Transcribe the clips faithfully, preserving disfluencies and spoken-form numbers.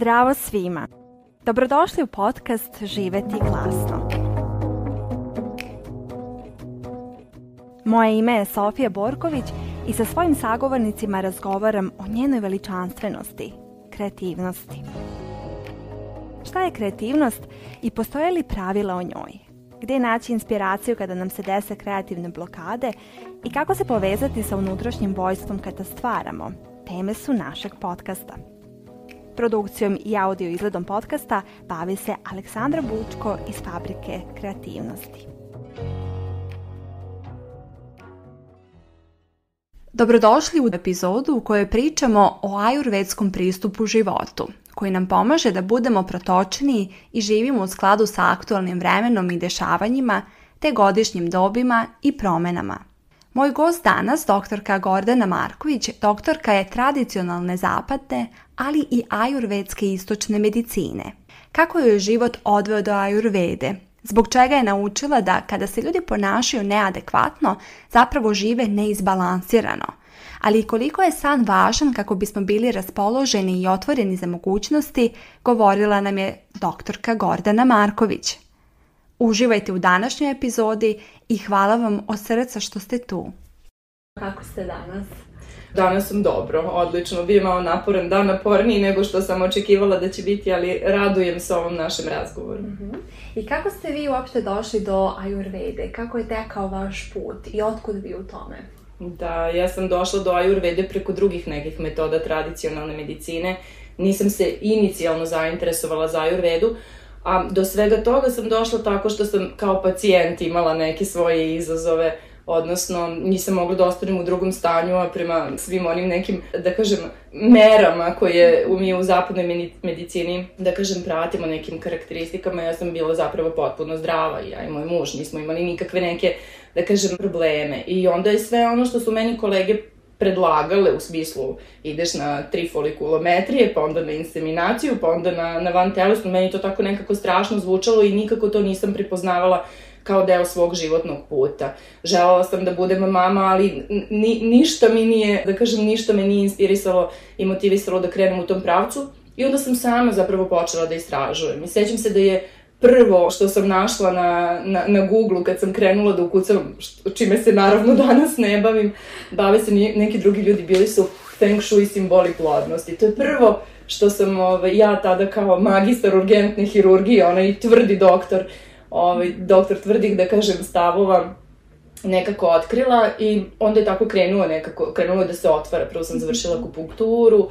Zdravo svima! Dobrodošli u podcast Živeti Glasno. Moje ime je Sofija Borković i sa svojim sagovornicima razgovaram o njenoj veličanstvenosti, kreativnosti. Šta je kreativnost i postoje li pravila o njoj? Gdje naći inspiraciju kada nam se dese kreativne blokade i kako se povezati sa unutrašnjim vojstvom kada stvaramo? Teme su našeg podcasta. Produkcijom i audio izgledom podcasta bavi se Aleksandra Bučko iz Fabrike Kreativnosti. Dobrodošli u epizodu u kojoj pričamo o ajurvedskom pristupu životu, koji nam pomaže da budemo protočniji i živimo u skladu sa aktualnim vremenom i dešavanjima, te godišnjim dobima i promenama. Moj gost danas, doktorka Gordana Marković, doktorka je tradicionalne zapadne, ali i ajurvedske istočne medicine. Kako je život odveo do ajurvede? Zbog čega je naučila da kada se ljudi ponašaju neadekvatno, zapravo žive neizbalansirano? Ali koliko je san važan kako bismo bili raspoloženi i otvoreni za mogućnosti, govorila nam je doktorka Gordana Marković. Uživajte u današnjoj epizodi i hvala vam od srca što ste tu. Kako ste danas? Danas sam dobro, odlično. Bio malo naporan dan, naporniji nego što sam očekivala da će biti, ali radujem se ovom našem razgovoru. Uh-huh. I kako ste vi uopšte došli do ajurvede? Kako je tekao vaš put i otkud vi u tome? Da, ja sam došla do ajurvede preko drugih nekih metoda tradicionalne medicine. Nisam se inicijalno zainteresovala za ajurvedu, a do svega toga sam došla tako što sam kao pacijent imala neke svoje izazove, odnosno nisam mogla da ostanem u drugom stanju, a prema svim onim nekim, da kažem, merama koje mi u zapadnoj medicini, da kažem, pratimo nekim karakteristikama, ja sam bila zapravo potpuno zdrava, ja i moj muž nismo imali nikakve neke, da kažem, probleme. I onda je sve ono što su meni kolege predlagale, u smislu ideš na tri folikulometrije, pa onda na inseminaciju, pa onda na, na vantelesnu, meni to tako nekako strašno zvučalo i nikako to nisam prepoznavala kao deo svog životnog puta. Željela sam da budem mama, ali ni, ništa mi nije, da kažem, ništa me nije inspirisalo i motivisalo da krenem u tom pravcu. I onda sam sama zapravo počela da istražujem. I sjećam se da je prvo što sam našla na, na, na Google-u kad sam krenula da ukucam, što, čime se naravno danas ne bavim, bave se neki drugi ljudi, bili su feng shui simboli plodnosti. To je prvo što sam ove, ja tada kao magistar urgentne hirurgije, onaj tvrdi doktor, Ovaj, doktor tvrdih, da kažem, stavova nekako otkrila i onda je tako krenuo nekako, krenulo da se otvara. Prvo sam završila akupunkturu,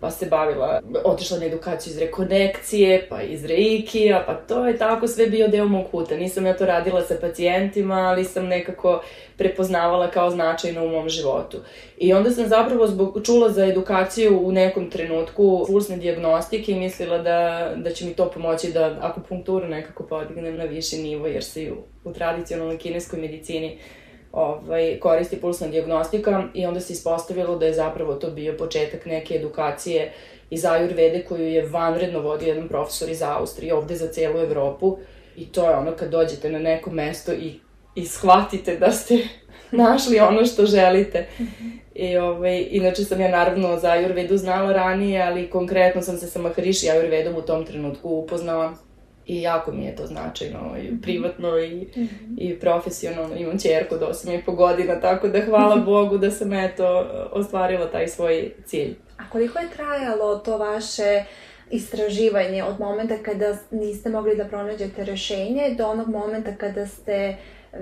pa se bavila, otišla na edukaciju iz rekonekcije, pa iz reikija, pa to je tako sve bio deo mog puta. Nisam ja to radila sa pacijentima, ali sam nekako prepoznavala kao značajno u mom životu. I onda sam zapravo zbog, čula za edukaciju u nekom trenutku pulsne dijagnostike i mislila da, da će mi to pomoći da akupunkturu nekako podignem na viši nivo, jer se u, u tradicionalnoj kineskoj medicini Ovaj, koristi pulsna dijagnostika i onda se ispostavilo da je zapravo to bio početak neke edukacije iz ajurvede koju je vanredno vodio jedan profesor iz Austrije ovde za celu Evropu i to je ono kad dođete na neko mesto i, i shvatite da ste našli ono što želite. I, ovaj, inače sam ja naravno za ajurvedu znala ranije, ali konkretno sam se sa Maharishi ajurvedom u tom trenutku upoznala. I jako mi je to značajno, i privatno i, mm-hmm. i profesionalno. Imam ćerku od osam i po godina, tako da hvala Bogu da sam eto ostvarila taj svoj cilj. A koliko je trajalo to vaše istraživanje od momenta kada niste mogli da pronađete rešenje do onog momenta kada ste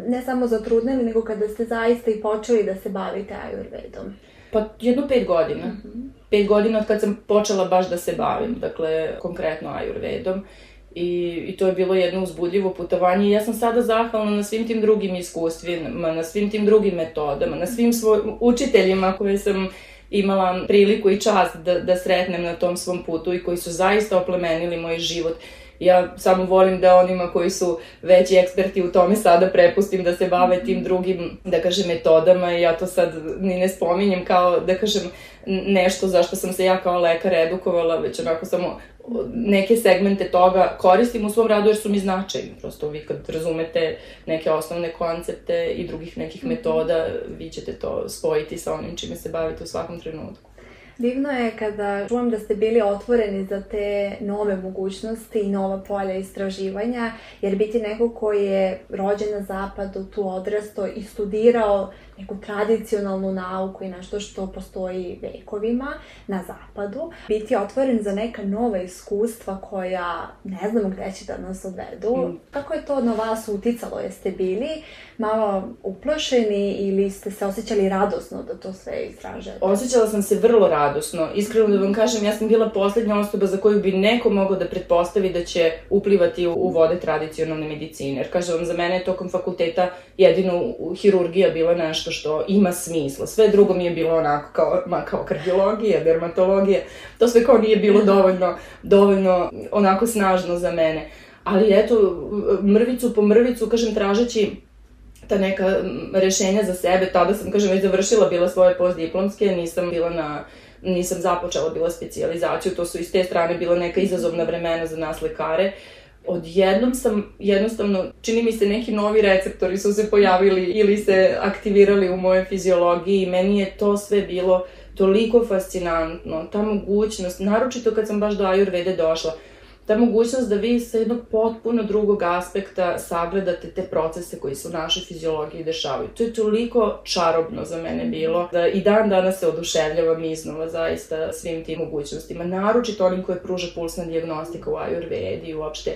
ne samo zatrudnili, nego kada ste zaista i počeli da se bavite ajurvedom? Pa jedno pet godina. Mm-hmm. Pet godina od kad sam počela baš da se bavim, dakle konkretno ajurvedom. I, i to je bilo jedno uzbudljivo putovanje i ja sam sada zahvalna na svim tim drugim iskustvima, na svim tim drugim metodama, na svim svojim učiteljima koje sam imala priliku i čast da, da sretnem na tom svom putu i koji su zaista oplemenili moj život. Ja samo volim da onima koji su veći eksperti u tome sada prepustim da se bave tim drugim, da kažem, metodama i ja to sad ni ne spominjem kao, da kažem, nešto zašto sam se ja kao lekar edukovala, već onako samo neke segmente toga koristim u svom radu jer su mi značajni. Prosto vi kad razumete neke osnovne koncepte i drugih nekih metoda, vi ćete to spojiti sa onim čime se bavite u svakom trenutku. Divno je kada čujem da ste bili otvoreni za te nove mogućnosti i nova polja istraživanja, jer biti neko koji je rođen na zapadu, tu odrastao i studirao neku tradicionalnu nauku i nešto što postoji vekovima na zapadu, biti otvoren za neka nova iskustva koja ne znamo gde će da nas odvedu. Kako je to na vas uticalo? Jeste bili malo uplašeni ili ste se osjećali radosno da to sve istražete? Osjećala sam se vrlo radosno. Iskreno da vam kažem, ja sam bila poslednja osoba za koju bi neko mogao da pretpostavi da će uplivati u vode tradicionalne medicine. Jer kažem vam, za mene je tokom fakulteta jedino hirurgija bila nešto što ima smisla. Sve drugo mi je bilo onako kao, ma kao kardiologija, dermatologija, to sve kao nije bilo dovoljno, dovoljno onako snažno za mene. Ali eto, mrvicu po mrvicu, kažem, tražeći ta neka rešenja za sebe, tada sam, kažem, već završila bila svoje postdiplomske, nisam bila na, nisam započela bila specijalizaciju, to su iz te strane bila neka izazovna vremena za nas lekare. Odjednom sam, jednostavno, čini mi se neki novi receptori su se pojavili ili se aktivirali u mojoj fiziologiji i meni je to sve bilo toliko fascinantno, ta mogućnost, naročito kad sam baš do Ayurvede došla, ta mogućnost da vi sa jednog potpuno drugog aspekta sagledate te procese koji se u našoj fiziologiji dešavaju. To je toliko čarobno za mene bilo da i dan danas se oduševljavam iznova zaista svim tim mogućnostima, naročito onim koje pruža pulsna dijagnostika u Ayurvedi i uopšte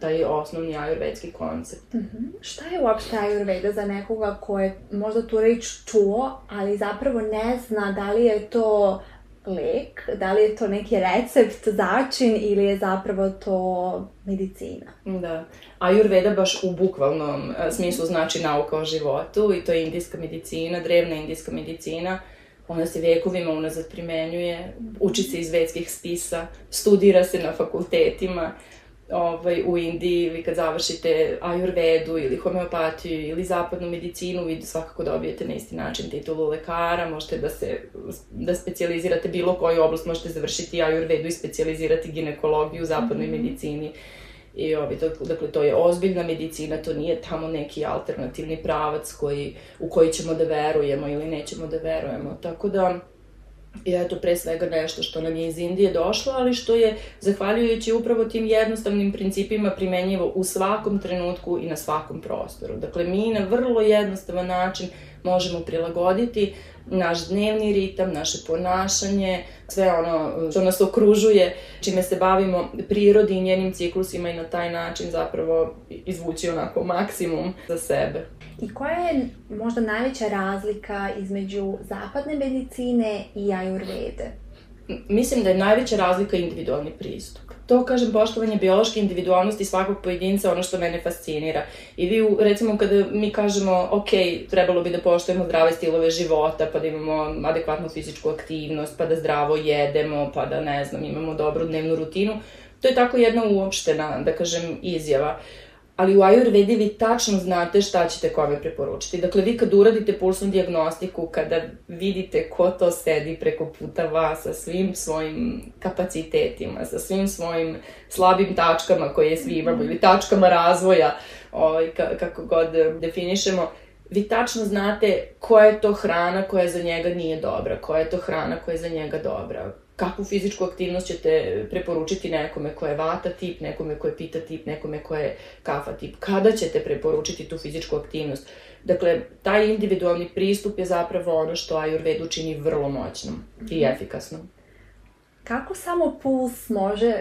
taj osnovni ajurvedski koncept. Mm-hmm. Šta je uopšte Ayurveda za nekoga ko je možda tu reč čuo, ali zapravo ne zna da li je to lek, da li je to neki recept, začin ili je zapravo to medicina? Da. Ayurveda baš u bukvalnom smislu znači nauka o životu i to je indijska medicina, drevna indijska medicina. Ona se vekovima unazad primenjuje, uči se iz vedskih spisa, studira se na fakultetima u Indiji ili kad završite Ayurvedu ili homeopatiju ili zapadnu medicinu, vi svakako dobijete na isti način titulu lekara, možete da se, da specijalizirate bilo koju oblast, možete završiti Ayurvedu i specijalizirati ginekologiju u zapadnoj medicini. I dakle, to je ozbiljna medicina, to nije tamo neki alternativni pravac koji, u koji ćemo da verujemo ili nećemo da verujemo, tako da je to pre svega nešto što nam je iz Indije došlo, ali što je, zahvaljujući upravo tim jednostavnim principima, primenjivo u svakom trenutku i na svakom prostoru. Dakle, mi na vrlo jednostavan način možemo prilagoditi naš dnevni ritam, naše ponašanje, sve ono što nas okružuje, čime se bavimo, prirodi i njenim ciklusima i na taj način zapravo izvući onako maksimum za sebe. I koja je možda najveća razlika između zapadne medicine i Ayurvede? Mislim da je najveća razlika individualni pristup. To, kažem, poštovanje biološke individualnosti svakog pojedinca, ono što mene fascinira. I vi, recimo, kada mi kažemo, ok, trebalo bi da poštujemo zdrave stilove života, pa da imamo adekvatnu fizičku aktivnost, pa da zdravo jedemo, pa da, ne znam, imamo dobru dnevnu rutinu, to je tako jedna uopštena, da kažem, izjava. Ali u Ayurvedi vi tačno znate šta ćete kome preporučiti. Dakle, vi kad uradite pulsnu dijagnostiku, kada vidite ko to sedi preko puta vas sa svim svojim kapacitetima, sa svim svojim slabim tačkama koje svi imamo ili tačkama razvoja, ovaj, kako god definišemo, vi tačno znate koja je to hrana koja za njega nije dobra, koja je to hrana koja je za njega dobra. Kakvu fizičku aktivnost ćete preporučiti nekome ko je vata tip, nekome ko je pita tip, nekome ko je kafa tip. Kada ćete preporučiti tu fizičku aktivnost? Dakle, taj individualni pristup je zapravo ono što Ayurvedu čini vrlo moćnom i efikasnom. Kako samo puls može,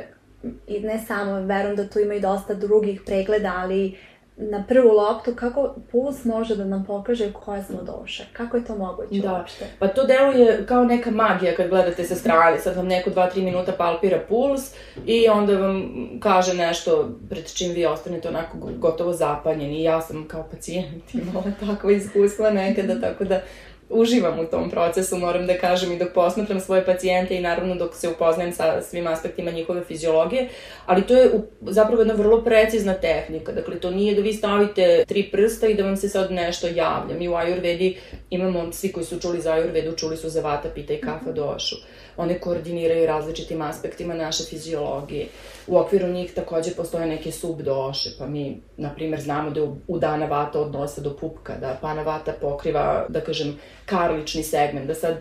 i ne samo, verujem da tu ima i dosta drugih pregleda, ali na prvu loptu, kako puls može da nam pokaže koje smo doše? Kako je to moguće? Da, pa to deluje kao neka magija kad gledate sa strane. Sad vam neko dva tri minuta palpira puls i onda vam kaže nešto pred čim vi ostanete onako gotovo zapanjeni. Ja sam kao pacijent imala takva iskustva nekada, tako da uživam u tom procesu, moram da kažem, i dok posmatram svoje pacijente i naravno dok se upoznajem sa svim aspektima njihove fiziologije, ali to je zapravo jedna vrlo precizna tehnika. Dakle, to nije da vi stavite tri prsta i da vam se sad nešto javlja. Mi u Ayurvedi imamo, svi koji su čuli za Ayurvedu, čuli su za Vata, Pita i Kapha došu. One koordiniraju različitim aspektima naše fiziologije. U okviru njih takođe postoje neke subdoše, pa mi, na primer, znamo da je Udana Vata od nosa do pupka, da Prana Vata pokriva, da kažem, karlični segment, da sad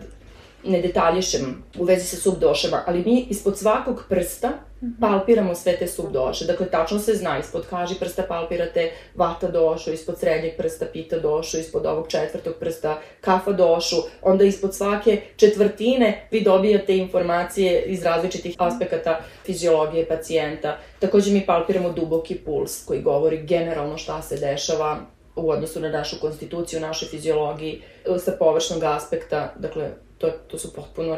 ne detaljišem u vezi sa subdošama, ali mi ispod svakog prsta palpiramo sve te subdoše. Dakle, tačno se zna, ispod kaži prsta palpirate vata došu, ispod srednjeg prsta pita došu, ispod ovog četvrtog prsta kafa došu, onda ispod svake četvrtine vi dobijate informacije iz različitih aspekata fiziologije pacijenta. Također mi palpiramo duboki puls koji govori generalno šta se dešava u odnosu na našu konstituciju, našoj fiziologiji, sa površnog aspekta, dakle, to su potpuno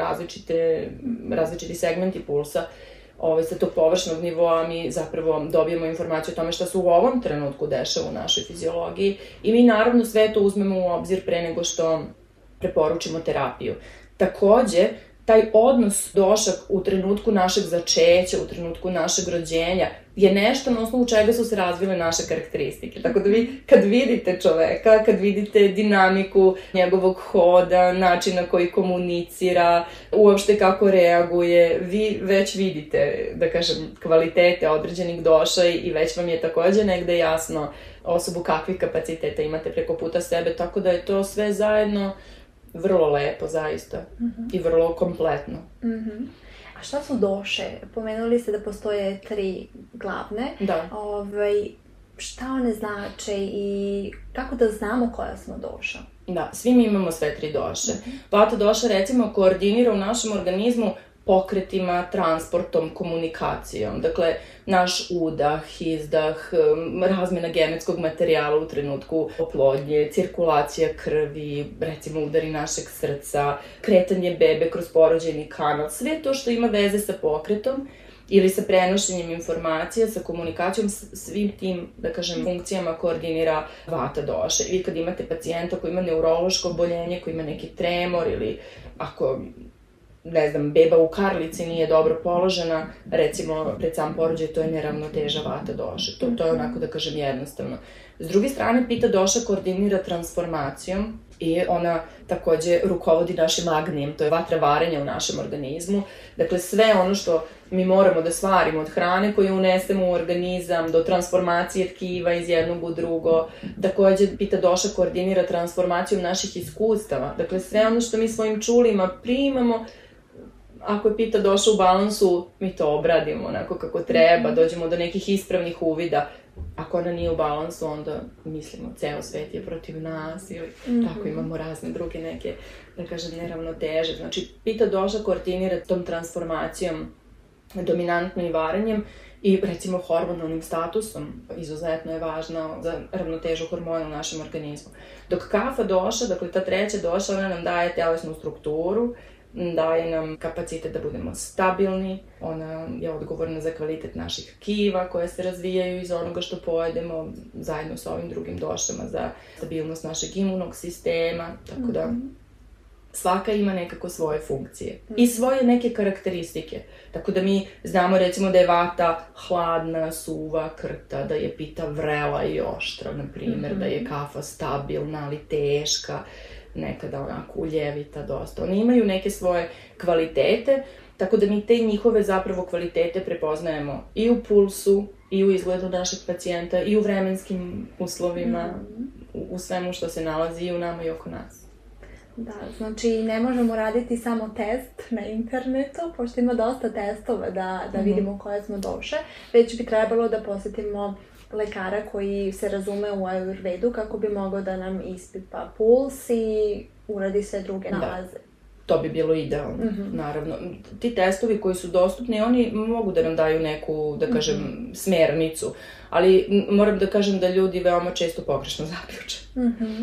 različiti segmenti pulsa. Sa tog površnog nivoa mi zapravo dobijemo informaciju o tome šta se u ovom trenutku dešava u našoj fiziologiji i mi naravno sve to uzmemo u obzir pre nego što preporučimo terapiju. Također, taj odnos došak u trenutku našeg začeća, u trenutku našeg rođenja, je nešto na osnovu čega su se razvile naše karakteristike. Tako da vi kad vidite čoveka, kad vidite dinamiku njegovog hoda, način na koji komunicira, uopšte kako reaguje, vi već vidite, da kažem, kvalitete određenih doša i već vam je također negde jasno osobu kakvih kapaciteta imate preko puta sebe, tako da je to sve zajedno vrlo lepo, zaista. I vrlo kompletno. A šta su doše? Pomenuli ste da postoje tri glavne. Da. Šta one znače i kako da znamo koja smo doša? Da, svi mi imamo sve tri doše. Vata doša, recimo, koordinira u našem organizmu pokretima, transportom, komunikacijom. Dakle, naš udah, izdah, razmjena genetskog materijala u trenutku oplodnje, cirkulacija krvi, recimo udari našeg srca, kretanje bebe kroz porođajni kanal, sve to što ima veze sa pokretom ili sa prenošenjem informacija, sa komunikacijom, svim tim, da kažem, funkcijama koordinira vata doša. I kad imate pacijenta koji ima neurološko oboljenje, koji ima neki tremor ili ako ne znam, beba u karlici nije dobro položena, recimo pred sam porođaj, to je neravnoteža vata doše. To je onako, da kažem, jednostavno. S druge strane, pita doša koordinira transformacijom i ona takođe rukovodi našim agnijem, to je vatra varenja u našem organizmu. Dakle, sve ono što mi moramo da stvarimo od hrane koju unesemo u organizam, do transformacije tkiva iz jednog u drugo. Takođe, pita doša koordinira transformacijom naših iskustava. Dakle, sve ono što mi svojim čulima primamo, ako je pita doša u balansu, mi to obradimo onako kako treba, dođemo do nekih ispravnih uvida. Ako ona nije u balansu, onda mislimo ceo svet je protiv nas ili tako, imamo razne druge neke, da kažem, neravnoteže. Znači, pita doša koordinira tom transformacijom, dominantno i varenjem i, recimo, hormonalnim statusom. Izuzetno je važna za ravnotežu hormona u našem organizmu. Dok kafa doša, dakle ta treća doša, ona nam daje telesnu strukturu, daje nam kapacitet da budemo stabilni, ona je odgovorna za kvalitet naših tkiva koje se razvijaju iz onoga što pojedemo zajedno sa ovim drugim došama, za stabilnost našeg imunog sistema, tako da svaka ima nekako svoje funkcije i svoje neke karakteristike. Tako da mi znamo, recimo, da je vata hladna, suva, krta, da je pita vrela i oštra, na primjer, da je kafa stabilna, ali teška, nekada onako uljevita dosta. Oni imaju neke svoje kvalitete, tako da mi te njihove zapravo kvalitete prepoznajemo i u pulsu, i u izgledu našeg pacijenta, i u vremenskim uslovima, u svemu što se nalazi i u nama i oko nas. Da, znači ne možemo raditi samo test na internetu, pošto ima dosta testova da vidimo koje smo doše, već bi trebalo da posetimo lekara koji se razume u Ayurvedu kako bi mogao da nam ispipa puls i uradi sve druge nalaze. To bi bilo idealno, naravno. Ti testovi koji su dostupni, oni mogu da nam daju neku, da kažem, smernicu, ali moram da kažem da ljudi veoma često pogrešno zaključe.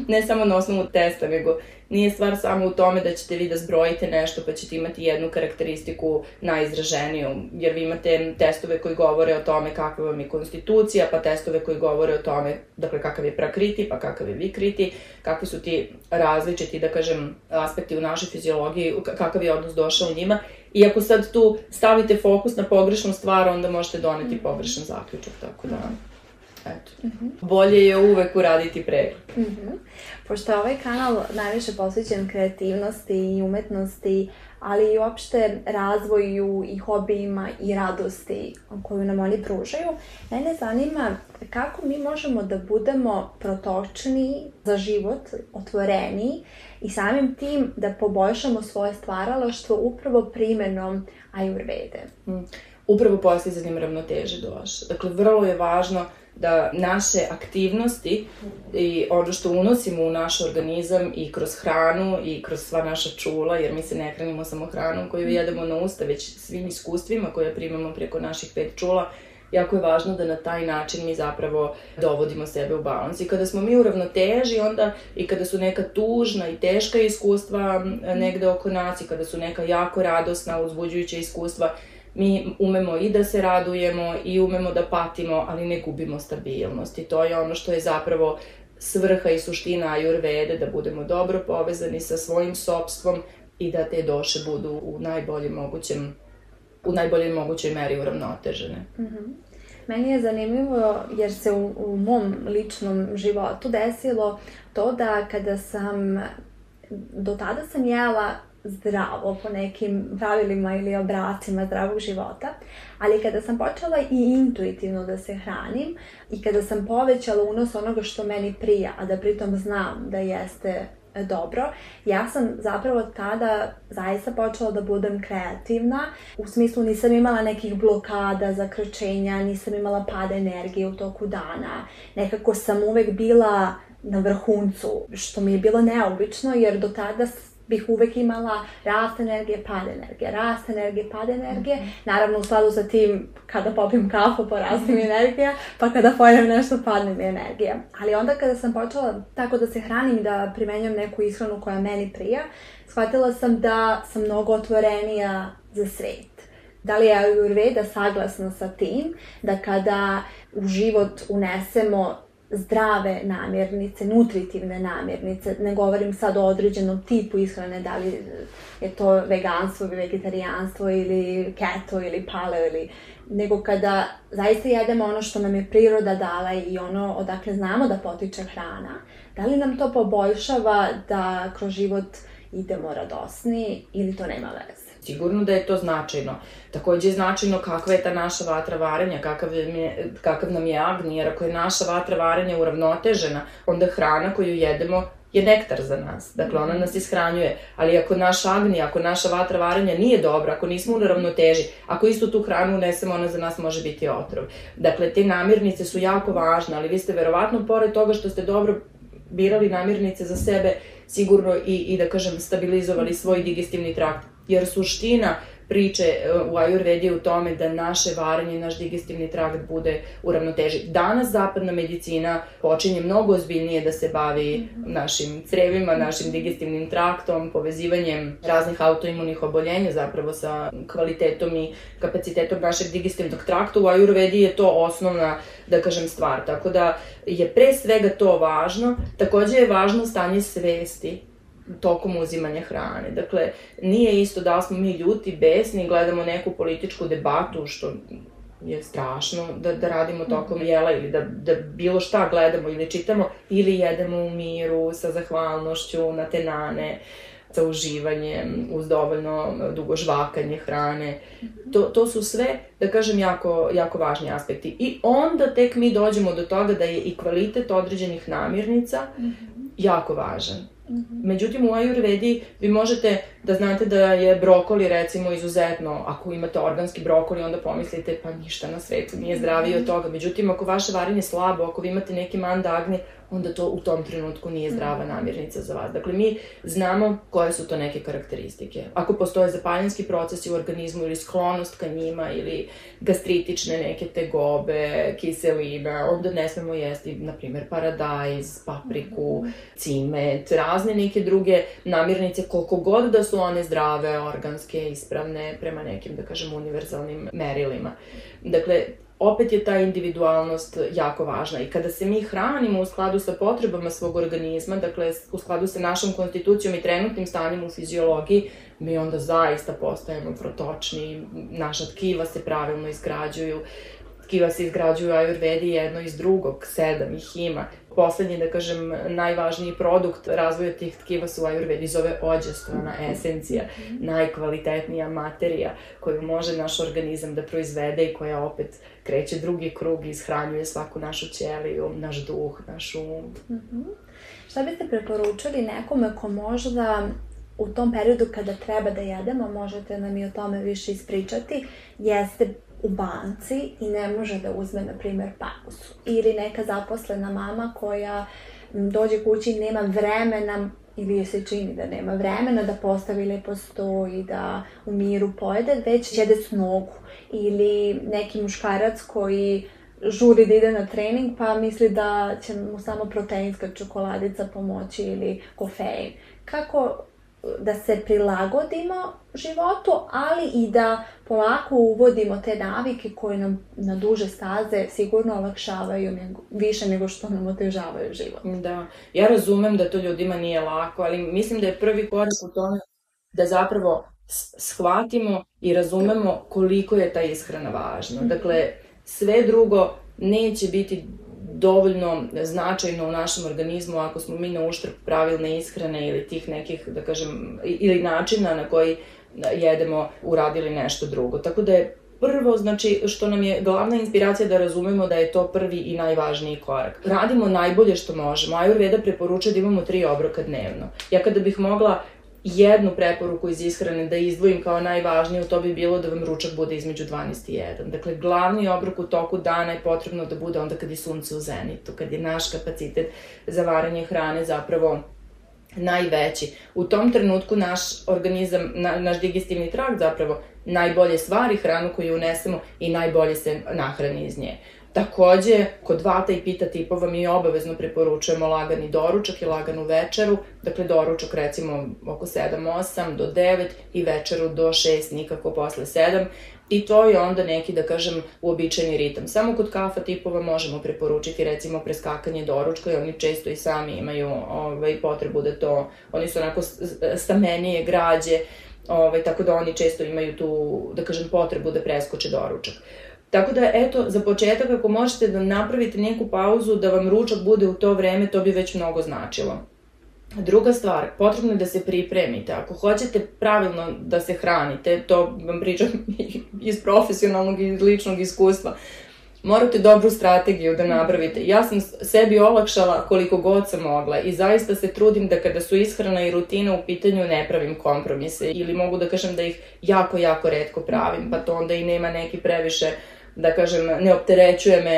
Ne samo na osnovu testa, nego nije stvar samo u tome da ćete vi da zbrojite nešto pa ćete imati jednu karakteristiku najizraženiju, jer vi imate testove koji govore o tome kakva vam je konstitucija, pa testove koji govore o tome, dakle, kakav je prakriti, pa kakav je vikriti, kakvi su ti različiti, da kažem, aspekti u našoj fiziologiji, kakav je odnos došao u njima. I ako sad tu stavite fokus na pogrešnu stvar, onda možete doneti pogrešan zaključak, tako da eto. Mm-hmm. Bolje je uvek uraditi pregled. Mm-hmm. Pošto je ovaj kanal najviše posvećen kreativnosti i umetnosti, ali i uopšte razvoju i hobijima i radosti koju nam oni pružaju, mene zanima kako mi možemo da budemo protočniji za život, otvoreniji i samim tim da poboljšamo svoje stvaralaštvo upravo primjenom Ayurvede. Mm. Upravo postizanjem ravnoteže došlo. Dakle, vrlo je važno da naše aktivnosti i ono što unosimo u naš organizam i kroz hranu i kroz sva naša čula, jer mi se ne hranimo samo hranom koju jedemo na usta, već svim iskustvima koje primamo preko naših pet čula, jako je važno da na taj način mi zapravo dovodimo sebe u balans. I kada smo mi u ravnoteži, onda i kada su neka tužna i teška iskustva negde oko nas i kada su neka jako radosna, uzbuđujuća iskustva, mi umemo i da se radujemo i umemo da patimo, ali ne gubimo stabilnost. I to je ono što je zapravo svrha i suština Ayurvede, da budemo dobro povezani sa svojim sopstvom i da te doše budu u najboljem mogućem, u najboljoj mogućoj meri uravnotežene. Mm-hmm. Meni je zanimljivo jer se u, u mom ličnom životu desilo to da kada sam, do tada sam jela zdravo, po nekim pravilima ili obracima zdravog života, ali kada sam počela i intuitivno da se hranim i kada sam povećala unos onoga što meni prija, a da pritom znam da jeste dobro, ja sam zapravo tada zaista počela da budem kreativna, u smislu nisam imala nekih blokada, zakrčenja, nisam imala pada energije u toku dana, nekako sam uvek bila na vrhuncu, što mi je bilo neobično jer do tada bih uvek imala rast energije, pad energije, rast energije, pad energije. Naravno, u skladu sa tim, kada popim kafu, porastim energija, pa kada pojedem nešto, padne mi energija. Ali onda kada sam počela tako da se hranim, da primenjam neku ishranu koja meni prija, shvatila sam da sam mnogo otvorenija za svet. Da li je Ayurveda saglasna sa tim, da kada u život unesemo zdrave namirnice, nutritivne namirnice, ne govorim sad o određenom tipu ishrane, da li je to veganstvo ili vegetarijanstvo ili keto ili paleo ili, nego kada zaista jedemo ono što nam je priroda dala i ono odakle znamo da potiče hrana, da li nam to poboljšava da kroz život idemo radosni ili to nema veze? Sigurno da je to značajno. Takođe je značajno kakva je ta naša vatra varenja, kakav, je, kakav nam je agni, jer ako je naša vatra varenja uravnotežena, onda hrana koju jedemo je nektar za nas. Dakle, ona nas ishranjuje. Ali ako naš agni, ako naša vatra varenja nije dobra, ako nismo u ravnoteži, ako istu tu hranu unesemo, ona za nas može biti otrov. Dakle, te namirnice su jako važne, ali vi ste verovatno, pored toga što ste dobro birali namirnice za sebe, sigurno i, i da kažem, stabilizovali svoj digestivni trakt. Jer suština priče u Ayurvedi je u tome da naše varenje, naš digestivni trakt bude u ravnoteži. Danas zapadna medicina počinje mnogo ozbiljnije da se bavi našim crevima, našim digestivnim traktom, povezivanjem raznih autoimunih oboljenja zapravo sa kvalitetom i kapacitetom našeg digestivnog trakta. U Ayurvedi je to osnovna, da kažem, stvar. Tako da je pre svega to važno. Takođe je važno stanje svesti tokom uzimanja hrane. Dakle, nije isto da smo mi ljuti, besni, gledamo neku političku debatu, što je strašno da, da radimo tokom jela ili da, da bilo šta gledamo ili čitamo, ili jedemo u miru, sa zahvalnošću, na tenane, sa uživanjem, uz dovoljno dugo žvakanje hrane. To, to su sve, da kažem, jako, jako važni aspekti. I onda tek mi dođemo do toga da je i kvalitet određenih namirnica jako važan. Međutim, u Ayurvedi vi možete da znate da je brokoli, recimo, izuzetno, ako imate organski brokoli, onda pomislite pa ništa na svetu nije zdravije od toga. Međutim, ako vaše varenje slabo, ako vi imate neki manda agni, onda to u tom trenutku nije zdrava namirnica za vas. Dakle, mi znamo koje su to neke karakteristike. Ako postoje zapaljenski procesi u organizmu ili sklonost ka njima ili gastritične neke tegobe, kiselina, onda ne smemo jesti, na primer, paradajz, papriku, cimet, razne neke druge namirnice, koliko god da su one zdrave, organske, ispravne, prema nekim, da kažem, univerzalnim merilima. Dakle, opet je ta individualnost jako važna i kada se mi hranimo u skladu sa potrebama svog organizma, dakle u skladu sa našom konstitucijom i trenutnim stanjem u fiziologiji, mi onda zaista postajemo protočni, naša tkiva se pravilno izgrađuju, tkiva se izgrađuju u Ayurvedi jedno iz drugog, sedam ih ima. Poslednji, da kažem, najvažniji produkt razvoja tih tkiva su u Ayurvedi zove ođas, ona esencija, najkvalitetnija materija koju može naš organizam da proizvede i koja opet kreće drugi krug i ishranjuje svaku našu ćeliju, naš duh, naš um. Šta biste preporučili nekome ko možda u tom periodu kada treba da jedemo, možete nam i o tome više ispričati, jeste u banci i ne može da uzme, na primjer, pauzu. Ili neka zaposlena mama koja dođe kući i nema vremena, ili se čini da nema vremena, da postavi lepo sto i da u miru pojede, već jede s nogu. Ili neki muškarac koji žuri da ide na trening pa misli da će mu samo proteinska čokoladica pomoći ili kofein. Kako da se prilagodimo životu, ali i da polako uvodimo te navike koje nam na duže staze sigurno olakšavaju više nego što nam otežavaju život. Da, ja razumem da to ljudima nije lako, ali mislim da je prvi korak u tome da zapravo shvatimo i razumemo koliko je ta ishrana važna. Dakle, sve drugo neće biti dovoljno značajno u našem organizmu ako smo mi na uštrb pravilne ishrane ili tih nekih, da kažem, ili načina na koji jedemo uradili nešto drugo. Tako da je prvo, znači, što nam je glavna inspiracija da razumemo da je to prvi i najvažniji korak. Radimo najbolje što možemo. Ayurveda preporučuje da imamo tri obroka dnevno. Ja kada bih mogla jednu preporuku iz ishrane da izdvojim kao najvažniju, to bi bilo da vam ručak bude između dvanaest i jedan. Dakle, glavni obrok u toku dana je potrebno da bude onda kad je sunce u zenitu, kad je naš kapacitet za varanje hrane zapravo najveći. U tom trenutku naš organizam, naš digestivni trakt zapravo najbolje stvari hranu koju unesemo i najbolje se nahrani iz nje. Takođe, kod Vata i Pita tipova mi obavezno preporučujemo lagani doručak i laganu večeru. Dakle, doručak recimo oko sedam, osam do devet i večeru do šest, nikako posle sedam. I to je onda neki, da kažem, uobičajeni ritam. Samo kod Kapha tipova možemo preporučiti recimo preskakanje doručka i oni često i sami imaju potrebu da to, oni su onako stamenije građe, tako da oni često imaju tu, da kažem, potrebu da preskoče doručak. Tako da, eto, za početak, ako možete da napravite neku pauzu, da vam ručak bude u to vreme, to bi već mnogo značilo. Druga stvar, potrebno je da se pripremite. Ako hoćete pravilno da se hranite, to vam pričam iz profesionalnog i ličnog iskustva, morate dobru strategiju da napravite. Ja sam sebi olakšala koliko god sam mogla i zaista se trudim da kada su ishrana i rutina u pitanju ne pravim kompromise ili mogu da kažem da ih jako, jako retko pravim, pa to onda i nema neki previše, da kažem, ne opterećuje me,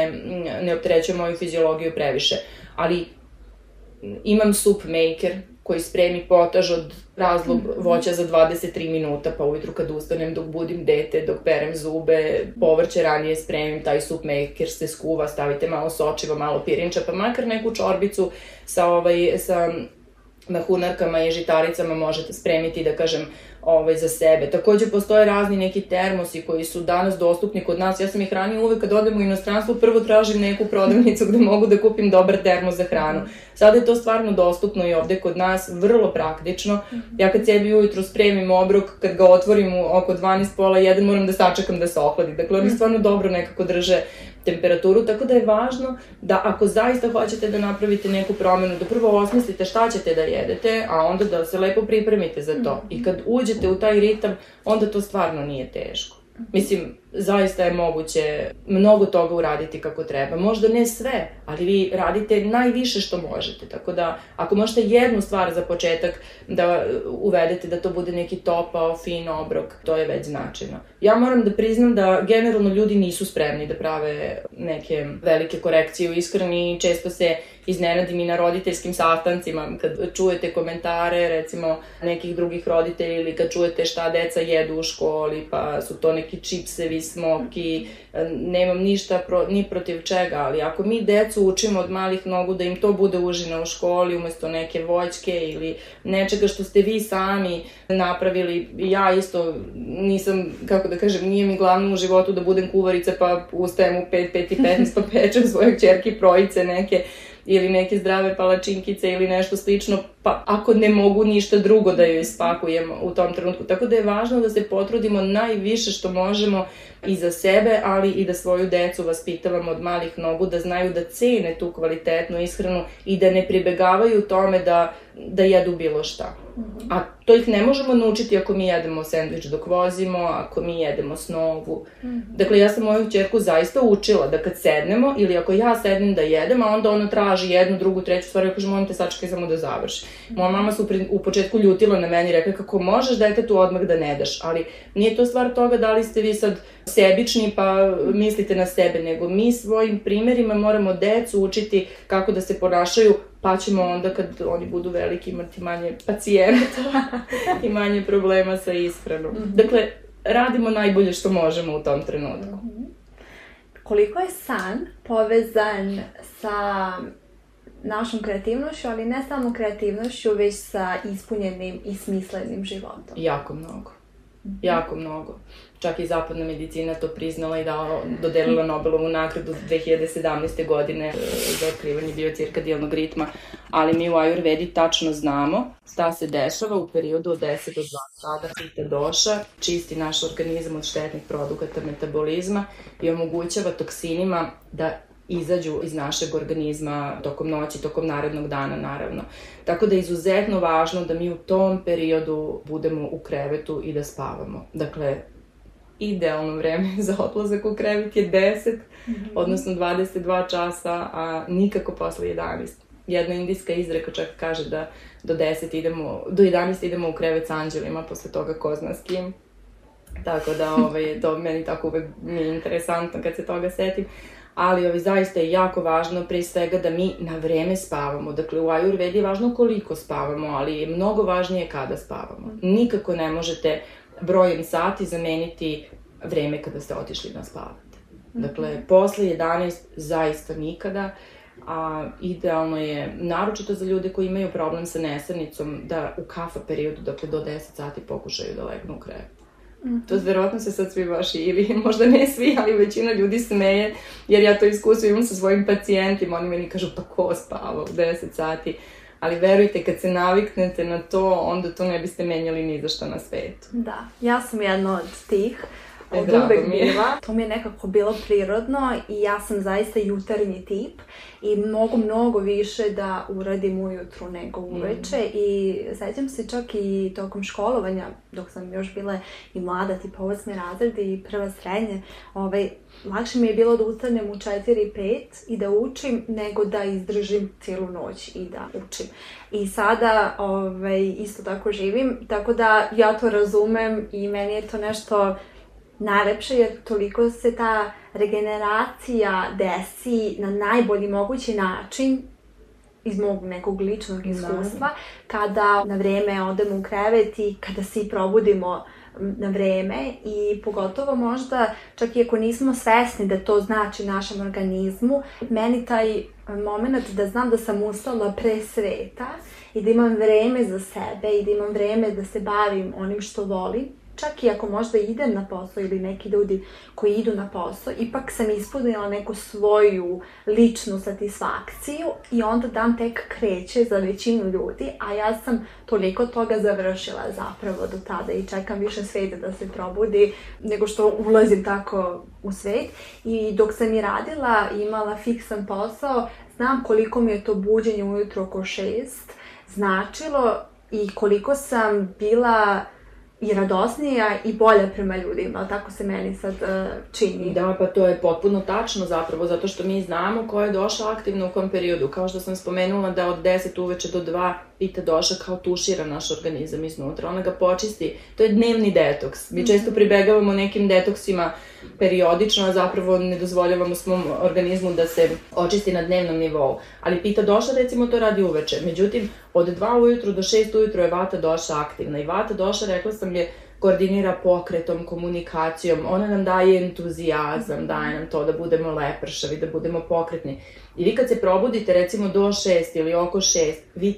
ne opterećuje moju fiziologiju previše. Ali imam soup maker koji spremi potaž od razlog voća za dvadeset tri minuta, pa ujutru kad ustanem, dok budim dete, dok perem zube, povrće ranije spremim, taj soup maker se skuva, stavite malo sočiva, malo pirinča, pa makar neku čorbicu sa mahunarkama i žitaricama možete spremiti, da kažem, za sebe. Takođe, postoje razni neki termosi koji su danas dostupni kod nas. Ja sam ih ranije uvek kad odem u inostranstvo, prvo tražim neku prodavnicu gde mogu da kupim dobar termos za hranu. Sada je to stvarno dostupno i ovde kod nas, vrlo praktično. Ja kad sebi ujutru spremim obrok, kad ga otvorim oko dvanaest, pola jedan, moram da sačekam da se ohladi. Dakle, oni stvarno dobro nekako drže temperaturu, tako da je važno da ako zaista hoćete da napravite neku promenu, da prvo osmislite šta ćete da jedete, a onda da se lepo pripremite za to. I kad uđete u taj ritam, onda to stvarno nije teško. Mislim, zaista je moguće mnogo toga uraditi kako treba. Možda ne sve, ali vi radite najviše što možete. Tako da, ako možete jednu stvar za početak da uvedete, da to bude neki topao, fin obrok, to je već značajno. Ja moram da priznam da generalno ljudi nisu spremni da prave neke velike korekcije u ishrani. Često se iznenadim i na roditeljskim sastancima. Kad čujete komentare, recimo, nekih drugih roditelja ili kad čujete šta deca jedu u školi, pa su to neki čipsevi, smoki, nemam ništa ni protiv čega, ali ako mi decu učimo od malih nogu da im to bude užina u školi umesto neke voćke ili nečega što ste vi sami napravili, ja isto nisam, kako da kažem, nije mi glavno u životu da budem kuvarica pa ustajem u pet, pet i petnaest pa pečem svoje ćerke projice neke ili neke zdrave palačinkice ili nešto slično, pa ako ne mogu ništa drugo da joj spakujem u tom trenutku. Tako da je važno da se potrudimo najviše što možemo i za sebe, ali i da svoju decu vaspitavamo od malih nogu, da znaju da cene tu kvalitetnu ishranu i da ne pribegavaju tome da, da jedu bilo šta. A to ih ne možemo naučiti ako mi jedemo sendvič dok vozimo, ako mi jedemo snovu. Dakle, ja sam moju ćerku zaista učila da kad sednemo, ili ako ja sednem da jedem, a onda ona traži jednu, drugu, treću stvar, ja kažem, molim te, sačekaj samo da završi. Moja mama se u početku ljutila na meni i rekla, kako možeš detetu odmah da ne daš, ali nije to stvar toga da li ste vi sad sebični pa mislite na sebe, nego mi svojim primerima moramo decu učiti kako da se ponašaju, pa ćemo onda kad oni budu veliki imati manje pacijenata i manje problema sa ishranom. Dakle, radimo najbolje što možemo u tom trenutku. Koliko je san povezan sa našom kreativnošću, ali ne samo kreativnošću, već sa ispunjenim i smislenim životom? Jako mnogo. Jako mnogo. Čak i zapadna medicina to priznala i dodelila Nobelovu nagradu dve hiljade sedamnaeste. godine za otkrivanje biocirkadijalnog ritma, ali mi u Ajurvedi tačno znamo šta se dešava u periodu od deset do dvadeset dva sata. Pita doša čisti naš organizam od štetnih produkata metabolizma i omogućava toksinima da izađu iz našeg organizma tokom noći, tokom narednog dana, naravno. Tako da je izuzetno važno da mi u tom periodu budemo u krevetu i da spavamo. Dakle, idealno vreme za odlazak u krevet je deset, odnosno dvadeset dva časa, a nikako posle jedanaest. Jedna indijska izreka čak kaže da do jedanaest idemo u krevet s anđelima, posle toga ko zna s kim. Tako da to meni tako uvek je interesantno kad se toga setim. Ali zaista je jako važno pre svega da mi na vreme spavamo. Dakle, u Ajurvedi je važno koliko spavamo, ali je mnogo važnije kada spavamo. Nikako ne možete brojem sati zameniti vreme kada ste otišli da spavate. Dakle, posle jedanaest zaista nikada, a idealno je, naročito za ljude koji imaju problem sa nesanicom, da u kafa periodu, dakle do deset sati, pokušaju da legnu u krevet. To verovatno se sad svi baš, ili možda ne svi, ali većina ljudi smeje, jer ja to iskustvo imam sa svojim pacijentima, oni meni kažu pa ko spava u deset sati, ali verujte, kad se naviknete na to, onda to ne biste menjali ni za što na svetu. Da, ja sam jedna od tih, od uvek bila, to mi je nekako bilo prirodno i ja sam zaista jutarnji tip i mogu mnogo više da uradim ujutru nego uveče i sećam se čak i tokom školovanja, dok sam još bila i mlada, tipa osmi razred i prva srednje, lakše mi je bilo da ustanem u četiri pet i da učim nego da izdržim cijelu noć i da učim. I sada isto tako živim, tako da ja to razumem i meni je to nešto najlepše, jer toliko se ta regeneracija desi na najbolji mogući način iz mog nekog ličnog iskustva, kada na vreme odemo u krevet i kada se i probudimo na vreme i pogotovo možda čak i ako nismo svesni da to znači našem organizmu, meni taj moment da znam da sam ustala pre sveta i da imam vreme za sebe i da imam vreme da se bavim onim što volim, čak i ako možda idem na posao ili neki ljudi koji idu na posao, ipak sam ispunila neku svoju ličnu satisfakciju i onda dan tek kreće za većinu ljudi, a ja sam toliko toga završila zapravo do tada i čekam više sveta da se probudi nego što ulazim tako u svet. I dok sam i radila, imala fiksan posao, znam koliko mi je to buđenje ujutro oko šest značilo i koliko sam bila i radosnija i bolja prema ljudima, ali tako se meni sad čini. Da, pa to je potpuno tačno zapravo, zato što mi znamo ko je došao aktivno u kom periodu. Kao što sam spomenula da od deset uveče do dva Pita doša kao tušira naš organizam iznutra, ona ga počisti. To je dnevni detoks. Mi često pribegavamo nekim detoksima periodično, a zapravo ne dozvoljavamo svom organizmu da se očisti na dnevnom nivou. Ali Pita doša recimo to radi uveče. Međutim, od dva ujutru do šest ujutru je Vata doša aktivna. I Vata doša, rekla sam, je koordinira pokretom, komunikacijom, ona nam daje entuzijazam, daje nam to da budemo lepršavi, da budemo pokretni. I vi kad se probudite recimo do šest ili oko šest, vi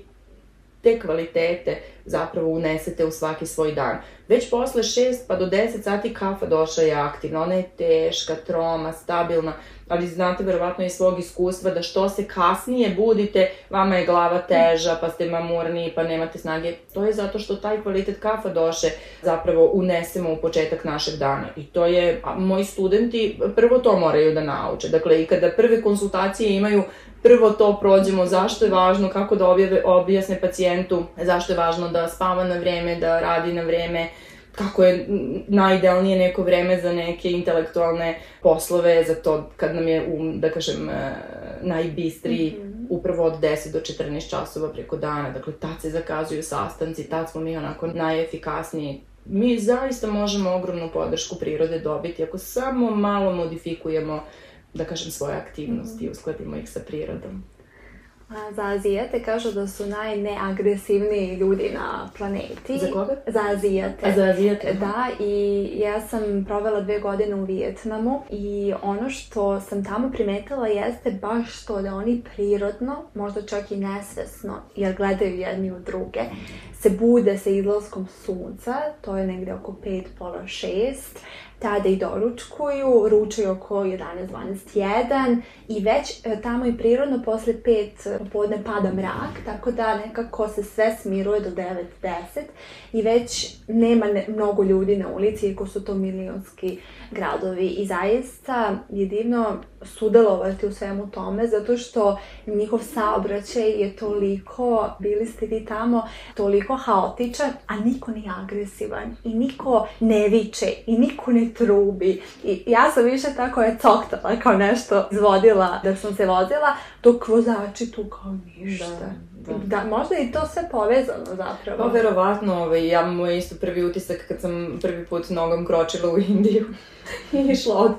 te kvalitete zapravo unesete u svaki svoj dan. Već posle šest pa do deset sati kafa doša je aktivna, ona je teška, troma, stabilna, ali znate verovatno iz svog iskustva da što se kasnije budite, vama je glava teža, pa ste mamurniji, pa nemate snage. To je zato što taj kvalitet kafa doše zapravo unesemo u početak našeg dana. I to je, moji studenti prvo to moraju da nauče. Dakle, i kada prve konsultacije imaju, prvo to prođemo, zašto je važno, kako da objasne pacijentu, zašto je važno da spava na vreme, da radi na vreme, kako je najidealnije neko vreme za neke intelektualne poslove, za to kad nam je um, da kažem, najbistriji upravo od deset do četrnaest časova preko dana. Dakle, tad se zakazuju sastanci, tad smo mi onako najefikasniji. Mi zaista možemo ogromnu podršku prirode dobiti ako samo malo modifikujemo, da kažem, svoje aktivnosti i uskladimo ih sa prirodom. Za Azijate kažu da su najneagresivniji ljudi na planeti. Za koga? Za Azijate. Za Azijate. Da, i ja sam provela dve godine u Vijetnamu i ono što sam tamo primetila jeste baš to da oni prirodno, možda čak i nesvesno, jer gledaju jedni u druge, se bude sa izlaskom sunca, to je negde oko pet, pola šest, tada i doručkuju, ručaju oko jedanaest, dvanaest, jedan i već tamo i prirodno posle pet popodne pada mrak, tako da nekako se sve smiruje do devet, deset i već nema mnogo ljudi na ulici, iako su to milionski gradovi i zaista je divno sudelovati u svemu tome, zato što njihov saobraćaj je toliko, bili ste vi tamo, toliko haotičan, a niko nije agresivan i niko ne viče i niko ne trubi. I ja sam više tako je coktala, kao nešto izvodila dok sam se vozila, dok vozači tu kao ništa. Da, možda je i to sve povezano zapravo. Pa, verovatno, ja moj isto prvi utisak kad sam prvi put nogom kročila u Indiju i išla od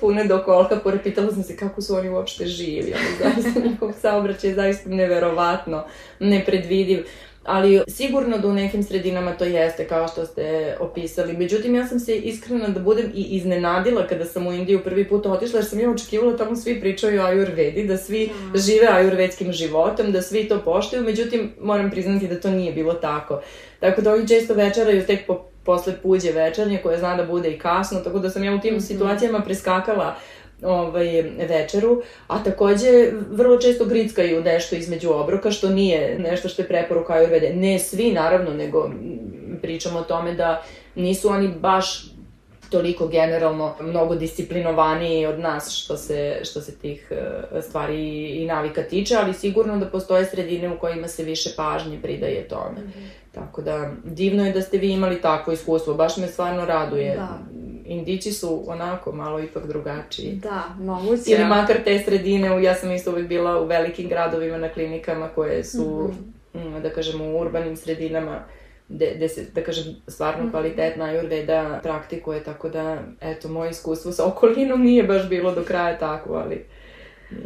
Pune do Kolkapura, pitala sam se kako su oni uopšte živi, ali zaista njihov saobraćaj je zaista neverovatno, nepredvidiv. Ali sigurno da u nekim sredinama to jeste, kao što ste opisali. Međutim, ja sam se iskreno da budem i iznenadila kada sam u Indiju prvi put otišla, jer sam ja očekivala tamo svi pričaju o Ajurvedi, da svi žive ajurvedskim životom, da svi to poštuju. Međutim, moram priznati da to nije bilo tako. Tako da oni često večeraju tek po posle puđe večernje, koja zna da bude i kasno, tako da sam ja u tim situacijama preskakala večeru, a takođe vrlo često grickaju nešto između obroka, što nije nešto što je preporuka Ajurvede. Ne svi, naravno, nego pričamo o tome da nisu oni baš toliko generalno mnogo disciplinovaniji od nas što se tih stvari i navika tiče, ali sigurno da postoje sredine u kojima se više pažnje pridaje tome. Tako da, divno je da ste vi imali takvo iskustvo, baš me stvarno raduje. Indići su onako malo ipak drugačiji. Da, moguće. Ili makar te sredine, ja sam isto uvijek bila u velikim gradovima na klinikama koje su, da kažem, u urbanim sredinama, gde se, da kažem, stvarno kvalitetna Ajurveda praktikuje, tako da, eto, moje iskustvo sa okolinom nije baš bilo do kraja tako, ali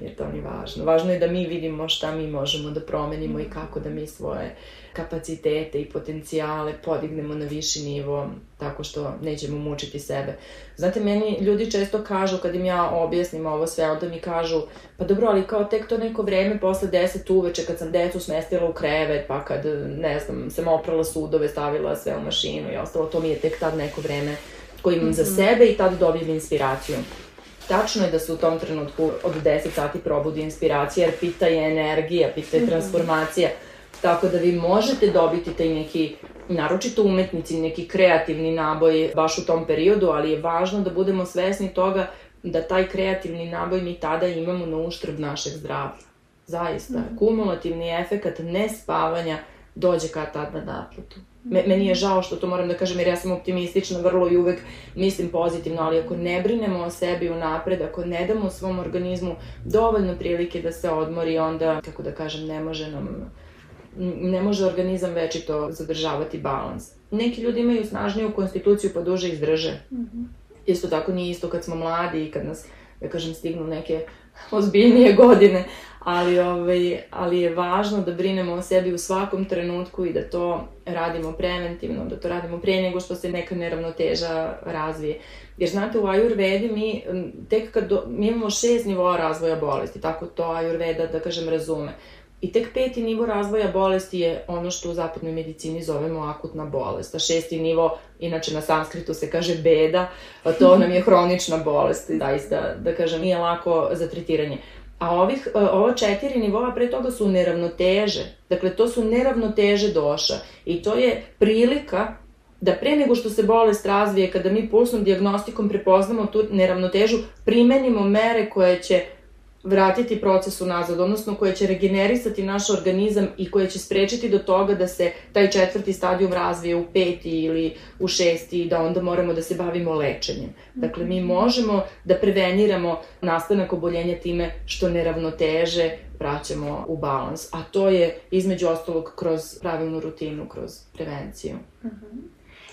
nije to ni važno. Važno je da mi vidimo šta mi možemo da promenimo i kako da mi svoje kapacitete i potencijale podignemo na viši nivo, tako što nećemo mučiti sebe. Znate, meni ljudi često kažu, kad im ja objasnim ovo sve, onda mi kažu, pa dobro, ali kao tek to neko vreme posle deset uveče, kad sam decu smestila u krevet, pa kad, ne znam, sam oprala sudove, stavila sve u mašinu i ostalo, to mi je tek tad neko vreme koje imam za sebe i tad dobijem inspiraciju. Tačno je da se u tom trenutku od deset sati probudi inspiracija, jer Pita je energija, Pita je transformacija, tako da vi možete dobiti taj neki, naročito umetnici, neki kreativni naboj baš u tom periodu, ali je važno da budemo svesni toga da taj kreativni naboj mi tada imamo na uštrb našeg zdravlja. Zaista, kumulativni efekat nespavanja dođe kad tad na naplatu. Meni je žao što to moram da kažem, jer ja sam optimistična vrlo i uvek mislim pozitivno, ali ako ne brinemo o sebi unapred, ako ne damo svom organizmu dovoljno prilike da se odmori, onda, kako da kažem, ne može nam, ne može organizam večito zadržavati balans. Neki ljudi imaju snažniju konstituciju pa duže izdrže. Isto tako nije isto kad smo mladi i kad nas, da kažem, stignu neke ozbiljnije godine, ali je važno da brinemo o sebi u svakom trenutku i da to radimo preventivno, da to radimo pre nego što se neka neravnoteža razvije. Jer znate, u Ajurvedi mi tek kad imamo šest nivoa razvoja bolesti, tako to Ajurveda, da kažem, razume. I tek peti nivo razvoja bolesti je ono što u zapadnoj medicini zovemo akutna bolest. A šesti nivo, inače na sanskritu se kaže beda, to nam je hronična bolest, zaista, da kažem, nije lako za tretiranje. A ovih, ovo četiri nivoa pre toga su neravnoteže. Dakle, to su neravnoteže doša. I to je prilika da pre nego što se bolest razvije, kada mi pulsnom dijagnostikom prepoznamo tu neravnotežu, primenimo mere koje će vratiti proces unazad, odnosno koje će regenerisati naš organizam i koje će sprečiti do toga da se taj četvrti stadijum razvije u peti ili u šesti i da onda moramo da se bavimo lečenjem. Dakle, mi možemo da preveniramo nastanak oboljenja time što neravnoteže vraćamo u balans, a to je između ostalog kroz pravilnu rutinu, kroz prevenciju.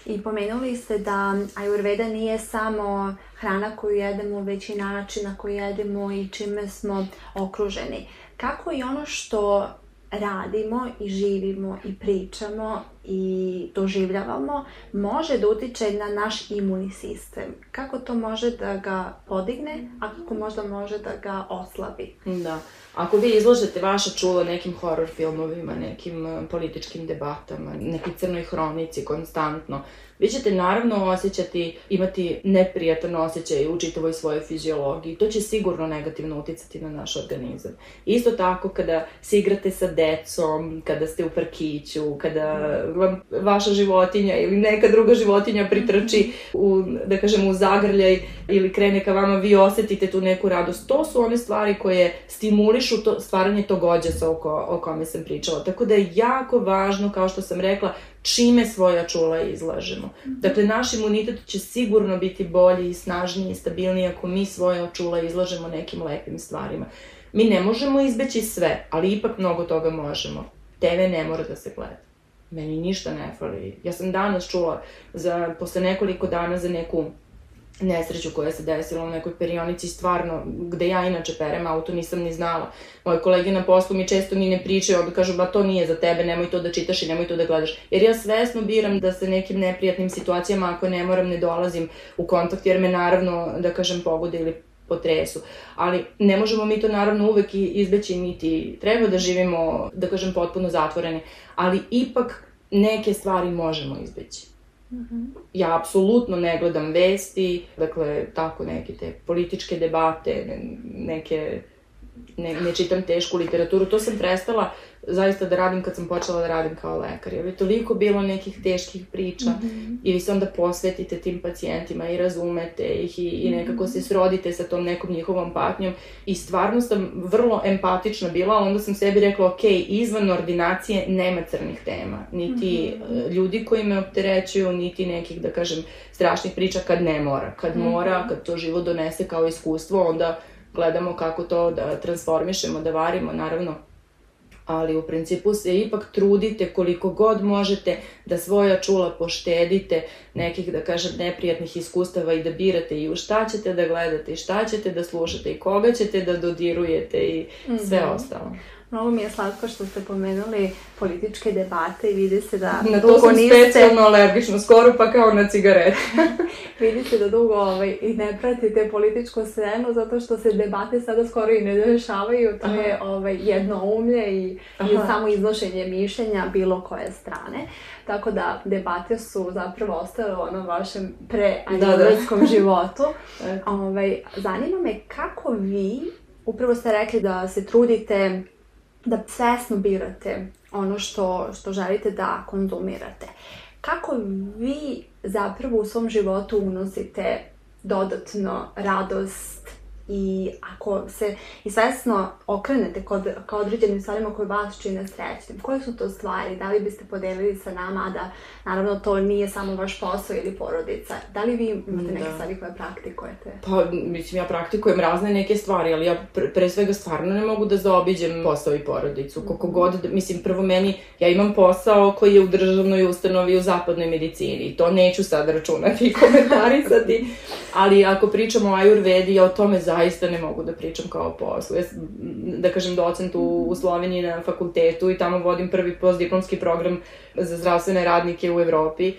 I pomenuli ste da Ayurveda nije samo hrana koju jedemo, već i način na koji jedemo i čime smo okruženi. Kako i ono što radimo i živimo i pričamo i doživljavamo može da utiče na naš imunni sistem? Kako to može da ga podigne, a kako možda može da ga oslabi? Da. Ako vi izlažete vaša čula nekim horor filmovima, nekim političkim debatama, nekoj crnoj hronici konstantno, vi ćete naravno osjećati, imati neprijatan osjećaj u čitavoj svojoj fiziologiji. To će sigurno negativno uticati na naš organizam. Isto tako kada se igrate sa decom, kada ste u parkiću, kada vaša životinja ili neka druga životinja pritrči u, da kažem, u zagrljaj ili krene ka vama, vi osetite tu neku radost. To su one stvari koje stimulišu stvaranje tog ođasa o kome sam pričala. Tako da je jako važno, kao što sam rekla, čime svoja čula izlažemo. Dakle, naš imunitet će sigurno biti bolji i snažniji i stabilniji ako mi svoja čula izlažemo nekim lepim stvarima. Mi ne možemo izbeći sve, ali ipak mnogo toga možemo. Tebe ne mora da se gleda. Meni ništa ne fali. Ja sam danas čula, posle nekoliko dana, za neku nesreću koja se desila u nekoj perionici, stvarno, gde ja inače perem auto, nisam ni znala. Moje kolege na poslu mi često ni ne pričaju, onda kažu, ba to nije za tebe, nemoj to da čitaš i nemoj to da gledaš. Jer ja svesno biram da sa nekim neprijatnim situacijama, ako ne moram, ne dolazim u kontakt, jer me naravno, da kažem, pogode ili potresu. Ali ne možemo mi to naravno uvek izbeći, niti treba da živimo, da kažem, potpuno zatvoreni, ali ipak neke stvari možemo izbeći. Ja apsolutno ne gledam vesti, dakle, tako neke te političke debate, neke, ne čitam tešku literaturu, to sam prestala zaista da radim kad sam počela da radim kao lekar, jer je toliko bilo nekih teških priča i vi se onda posvetite tim pacijentima i razumete ih i nekako se srodite sa tom nekom njihovom patnjom i stvarno sam vrlo empatična bila, onda sam sebi rekla, ok, izvan ordinacije nema crnih tema, niti ljudi koji me opterećuju, niti nekih, da kažem, strašnih priča kad ne mora, kad mora, kad to život donese kao iskustvo, onda gledamo kako to da transformišemo, da varimo, naravno, ali u principu se ipak trudite koliko god možete da svoja čula poštedite nekih, da kažem, neprijatnih iskustava i da birate i u šta ćete da gledate i šta ćete da slušate i koga ćete da dodirujete i sve ostalo. Mnogo mi je slatko što ste pomenuli političke debate i vidi se da... Na to sam specijalno alergična, skoro pa kao na cigarete. Vidi se da dugo i ne pratite političku scenu zato što se debate sada skoro i ne dešavaju. To je jednoumlje i samo iznošenje mišljenja bilo koje strane. Tako da debate su zapravo ostale u onom vašem pre-ajurvedskom životu. Zanima me kako vi, upravo ste rekli da se trudite da svesno birate ono što želite da konzumirate. Kako vi zapravo u svom životu unosite dodatno radost i ako se i svesno okrenete ka određenim stvarima koje vas čine srećnim, koje su to stvari, da li biste podelili sa nama, da naravno to nije samo vaš posao ili porodica, da li vi imate neke stvari koje praktikujete? Pa, mislim, ja praktikujem razne neke stvari, ali ja pre svega stvarno ne mogu da zaobiđem posao i porodicu, koliko god, mislim, prvo meni, ja imam posao koji je u državnoj ustanovi u zapadnoj medicini i to neću sad računati i komentarisati, ali ako pričamo o Ayurvedi, ja o tome zaobiđem zaista ne mogu da pričam kao o poslu. Ja, da kažem, docent u Sloveniji na fakultetu i tamo vodim prvi postdiplomski program za zdravstvene radnike u Evropi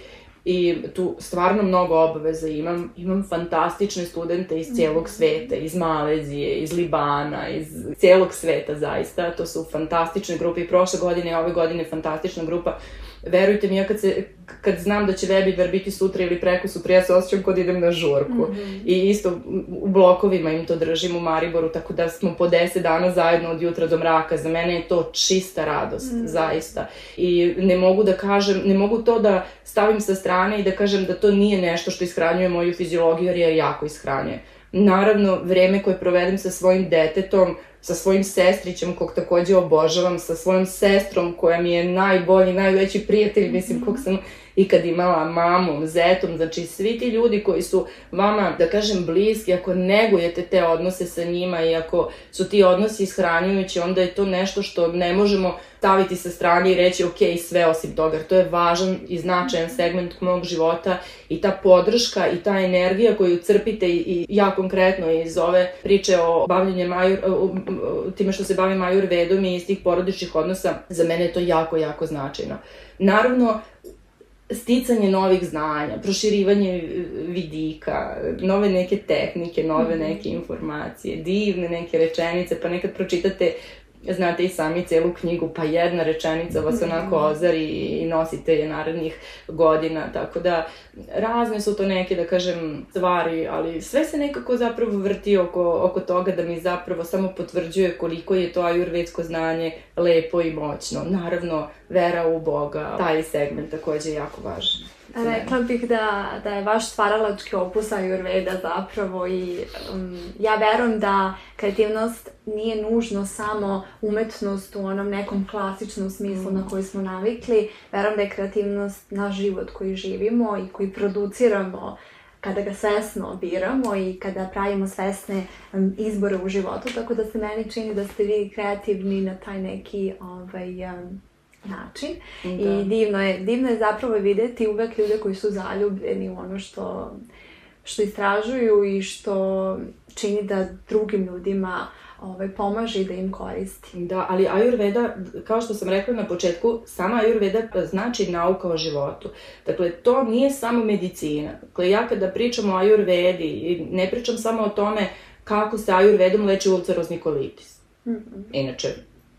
i tu stvarno mnogo obaveza imam. Imam fantastične studente iz cijelog sveta, iz Malezije, iz Libana, iz cijelog sveta zaista. To su fantastične grupe i prošle godine i ove godine fantastična grupa. Verujte mi, ja kad, se, kad znam da će webinar biti sutra ili preko sutra, ja se osjećam kod idem na žurku. Mm-hmm. I isto u blokovima im to držim u Mariboru, tako da smo po deset dana zajedno od jutra do mraka. Za mene je to čista radost, mm-hmm. zaista. I ne mogu da kažem, ne mogu to da stavim sa strane i da kažem da to nije nešto što ishranjuje moju fiziologiju, jer je jako ishranjuje. Naravno, vreme koje provedem sa svojim detetom, sa svojim sestrićem, kog takođe obožavam, sa svojom sestrom koja mi je najbolji, najveći prijatelj, mislim, kog sam ikad imala, mamom, zetom, znači svi ti ljudi koji su vama, da kažem, bliski, ako negujete te odnose sa njima i ako su ti odnosi ishranjujući, onda je to nešto što ne možemo staviti sa strane i reći ok, sve osim toga, to je važan i značajan segment mog života i ta podrška i ta energija koju crpite i ja konkretno iz ove priče o bavljenjem time što se bavim Ayurvedom i iz tih porodičnih odnosa, za mene je to jako, jako značajno. Naravno, sticanje novih znanja, proširivanje vidika, nove neke tehnike, nove neke informacije, divne neke rečenice, pa nekad pročitate, znate i sami, celu knjigu, pa jedna rečenica vas onako ozari i nosite je narednih godina, tako da razne su to neke, da kažem, stvari, ali sve se nekako zapravo vrti oko, oko toga da mi zapravo samo potvrđuje koliko je to ajurvedsko znanje lepo i moćno. Naravno, vera u Boga, taj segment takođe je jako važan. Rekla bih da, da je vaš stvaralački opus Ayurveda zapravo i um, ja verujem da kreativnost nije nužno samo umetnost u onom nekom klasičnom smislu mm. na koji smo navikli. Verujem da je kreativnost naš život koji živimo i koji produciramo kada ga svesno biramo i kada pravimo svesne um, izbore u životu, tako da se meni čini da ste vi kreativni na taj neki ovaj, um, način. Da. I divno je, divno je zapravo videti uvek ljude koji su zaljubljeni u ono što, što istražuju i što čini da drugim ljudima ovaj, pomaže i da im koristi. Da, ali Ayurveda, kao što sam rekla na početku, sama Ayurveda znači nauka o životu. Dakle, to nije samo medicina. Dakle, ja kada pričam o Ayurvedi, ne pričam samo o tome kako se Ayurvedom leči ulcerozni kolitis. Mm-hmm. Inače,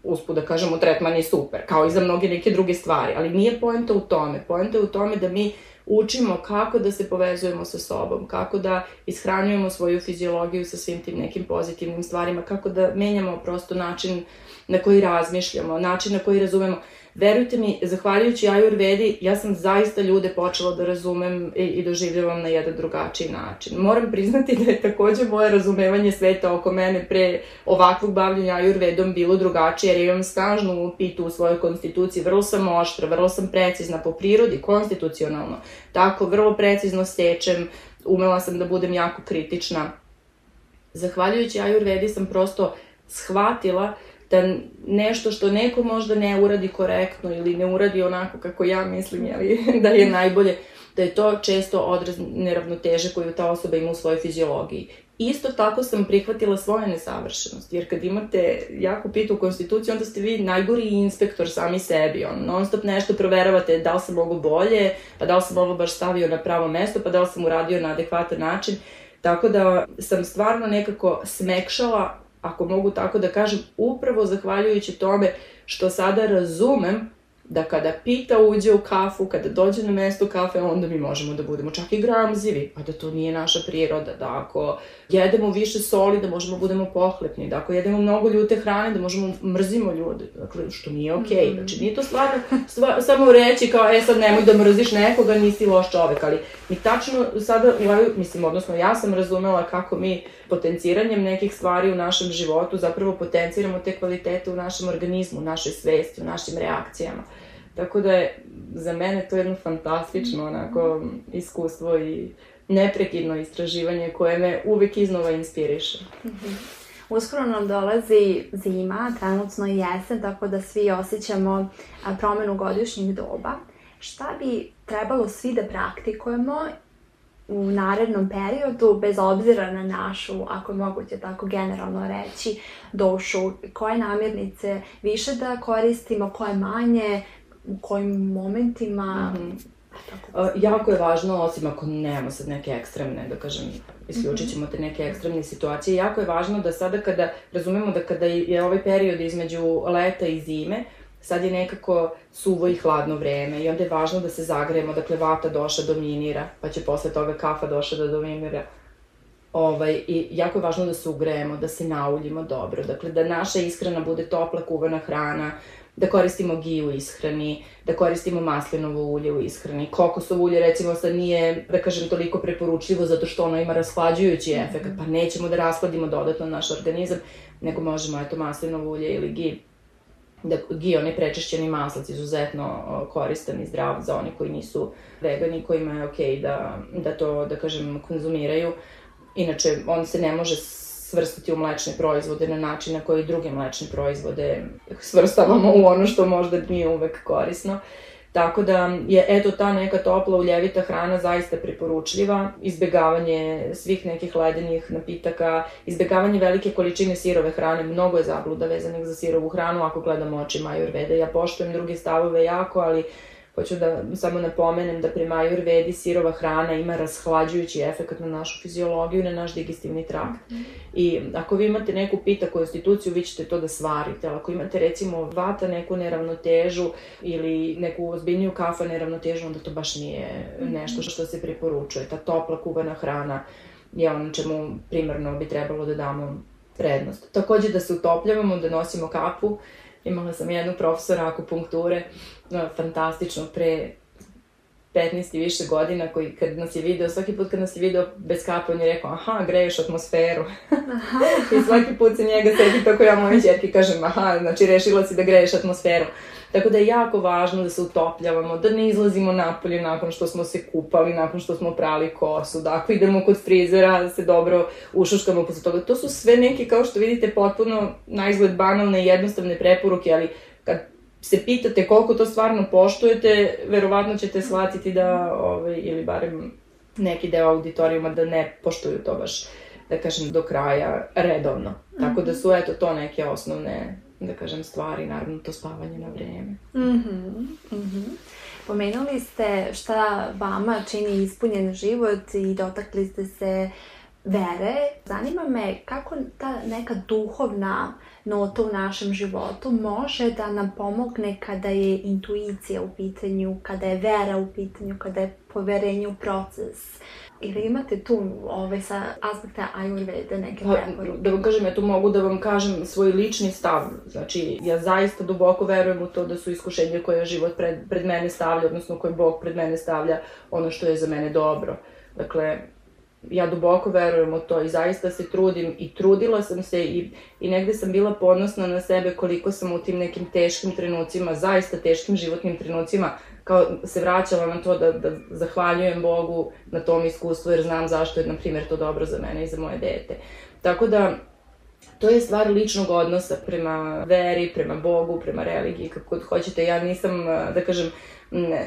usput da kažemo, tretman je super, kao i za mnoge neke druge stvari, ali nije poenta u tome. Poenta je u tome da mi učimo kako da se povezujemo sa sobom, kako da ishranjujemo svoju fiziologiju sa svim tim nekim pozitivnim stvarima, kako da menjamo prosto način na koji razmišljamo, način na koji razumemo. Verujte mi, zahvaljujući Ayurvedi, ja sam zaista ljude počela da razumem i, i doživljavam na jedan drugačiji način. Moram priznati da je takođe moje razumevanje sveta oko mene pre ovakvog bavljenja Ayurvedom bilo drugačije, jer imam snažnu pitu u svojoj konstituciji, vrlo sam oštra, vrlo sam precizna po prirodi, konstitucionalno, tako vrlo precizno sečem, umela sam da budem jako kritična. Zahvaljujući Ayurvedi sam prosto shvatila da nešto što neko možda ne uradi korektno ili ne uradi onako kako ja mislim, jeli, da je najbolje, da je to često odraz neravnoteže koju ta osoba ima u svojoj fiziologiji. Isto tako sam prihvatila svoje nesavršenosti, jer kad imate jako pitu konstituciju, onda ste vi najgori inspektor sami sebi, on non stop nešto proveravate, da li sam mogo bolje, pa da li sam ovo baš stavio na pravo mesto, pa da li sam uradio na adekvatan način, tako da sam stvarno nekako smekšala, ako mogu tako da kažem, upravo zahvaljujući tome što sada razumem da kada Pita uđe u kafu, kada dođe na mesto kafe, onda mi možemo da budemo čak i gramzivi, a da to nije naša priroda, da ako jedemo više soli, da možemo budemo pohlepni, da ako jedemo mnogo ljute hrane, da možemo mrzimo ljude, dakle, što nije okej. Okay. Znači, nije to stvarno stvar, samo reći kao, e sad nemoj da mrziš nekoga, nisi loš čovek, ali mi tačno sada, mislim, odnosno ja sam razumela kako mi potenciranjem nekih stvari u našem životu zapravo potenciramo te kvalitete u našem organizmu, u našoj svesti, u našim reakcijama. Tako da je za mene to jedno fantastično onako iskustvo i neprekidno istraživanje koje me uvek iznova inspiriše. Mm-hmm. Uskoro nam dolazi zima, trenutno i jesen, tako da svi osjećamo promenu godišnjih doba. Šta bi trebalo svi da praktikujemo u narednom periodu, bez obzira na našu, ako moguće tako generalno reći, došu, koje namirnice više da koristimo, koje manje, u kojim momentima, mm-hmm. Jako je važno, osim ako nemamo sad neke ekstremne, da kažem, isključit ćemo te neke ekstremne situacije, jako je važno da sada kada, razumemo da kada je ovaj period između leta i zime, sad je nekako suvo i hladno vreme i onda je važno da se zagrejemo, dakle vata doša dominira, pa će posle toga kafa doša da dominira. I jako je važno da se ugrejemo, da se nauljimo dobro, dakle da naša ishrana bude topla kuvana hrana, da koristimo ghee u ishrani, da koristimo maslinovo ulje u ishrani. Kokosovo ulje recimo sad nije, da kažem, toliko preporučljivo zato što ono ima rashlađujući efekt, pa nećemo da raspladimo dodatno naš organizam, nego možemo, eto, maslinovo ulje ili ghee. Ghee, onaj prečišćeni maslac, izuzetno koristan i zdrav za one koji nisu vegani, kojima je okej da to, da kažem, konzumiraju. Inače, on se ne može svrstati u mlečne proizvode na način na koji druge mlečne proizvode svrstavamo u ono što možda nije uvek korisno. Tako da je, eto, ta neka topla uljevita hrana zaista preporučljiva. Izbegavanje svih nekih ledenih napitaka, izbegavanje velike količine sirove hrane, mnogo je zabluda vezanih za sirovu hranu, ako gledamo očima Ayurvede. Ja poštujem druge stavove jako, ali hoću da samo napomenem da prema Ayurvedi sirova hrana ima rashlađujući efekt na našu fiziologiju, na naš digestivni trakt. I ako vi imate neku pita konstituciju, vi ćete to da svarite, ali ako imate recimo vata neku neravnotežu ili neku ozbiljniju kafa neravnotežu, onda to baš nije nešto što se preporučuje. Ta topla kuvana hrana je ono čemu primarno bi trebalo da damo prednost. Takođe da se utopljavamo, da nosimo kapu. Imala sam jednog profesora akupunkture, fantastično, pre petnaest i više godina, koji kad nas je video, svaki put kad nas je video bez kape, on je rekao, aha, greješ atmosferu. I svaki put se njega seti tako ja moje ćerke kažem, aha, znači rešila si da greješ atmosferu. Tako da je jako važno da se utopljavamo, da ne izlazimo napolje nakon što smo se kupali, nakon što smo prali kosu, da ako idemo kod frizera, da se dobro ušuškamo posle toga. To su sve neke, kao što vidite, potpuno na izgled banalne i jednostavne preporuke, ali kad se pitate koliko to stvarno poštujete, verovatno ćete shvatiti da, ili barem neki deo auditorijuma, da ne poštuju to baš, da kažem, do kraja redovno. Tako da su, eto, to neke osnovne, da kažem, stvari, naravno to spavanje na vreme. Pomenuli ste šta vama čini ispunjen život i dotakli ste se vere. Zanima me kako ta neka duhovna nota u našem životu može da nam pomogne kada je intuicija u pitanju, kada je vera u pitanju, kada je poverenje u proces. Ili imate tu sa aspekta Ayurvede neke preporuke? Da vam kažem, ja tu mogu da vam kažem svoj lični stav. Znači, ja zaista duboko verujem u to da su iskušenja koje život pred mene stavlja, odnosno koje Bog pred mene stavlja, ono što je za mene dobro. Dakle, ja duboko verujem u to i zaista se trudim i trudila sam se i negde sam bila ponosna na sebe koliko sam u tim nekim teškim trenucima, zaista teškim životnim trenucima, kao se vraćala na to da zahvaljujem Bogu na tom iskustvu jer znam zašto je, na primjer, to dobro za mene i za moje dete. Tako da, to je stvar ličnog odnosa prema veri, prema Bogu, prema religiji, kako hoćete. Ja nisam, da kažem,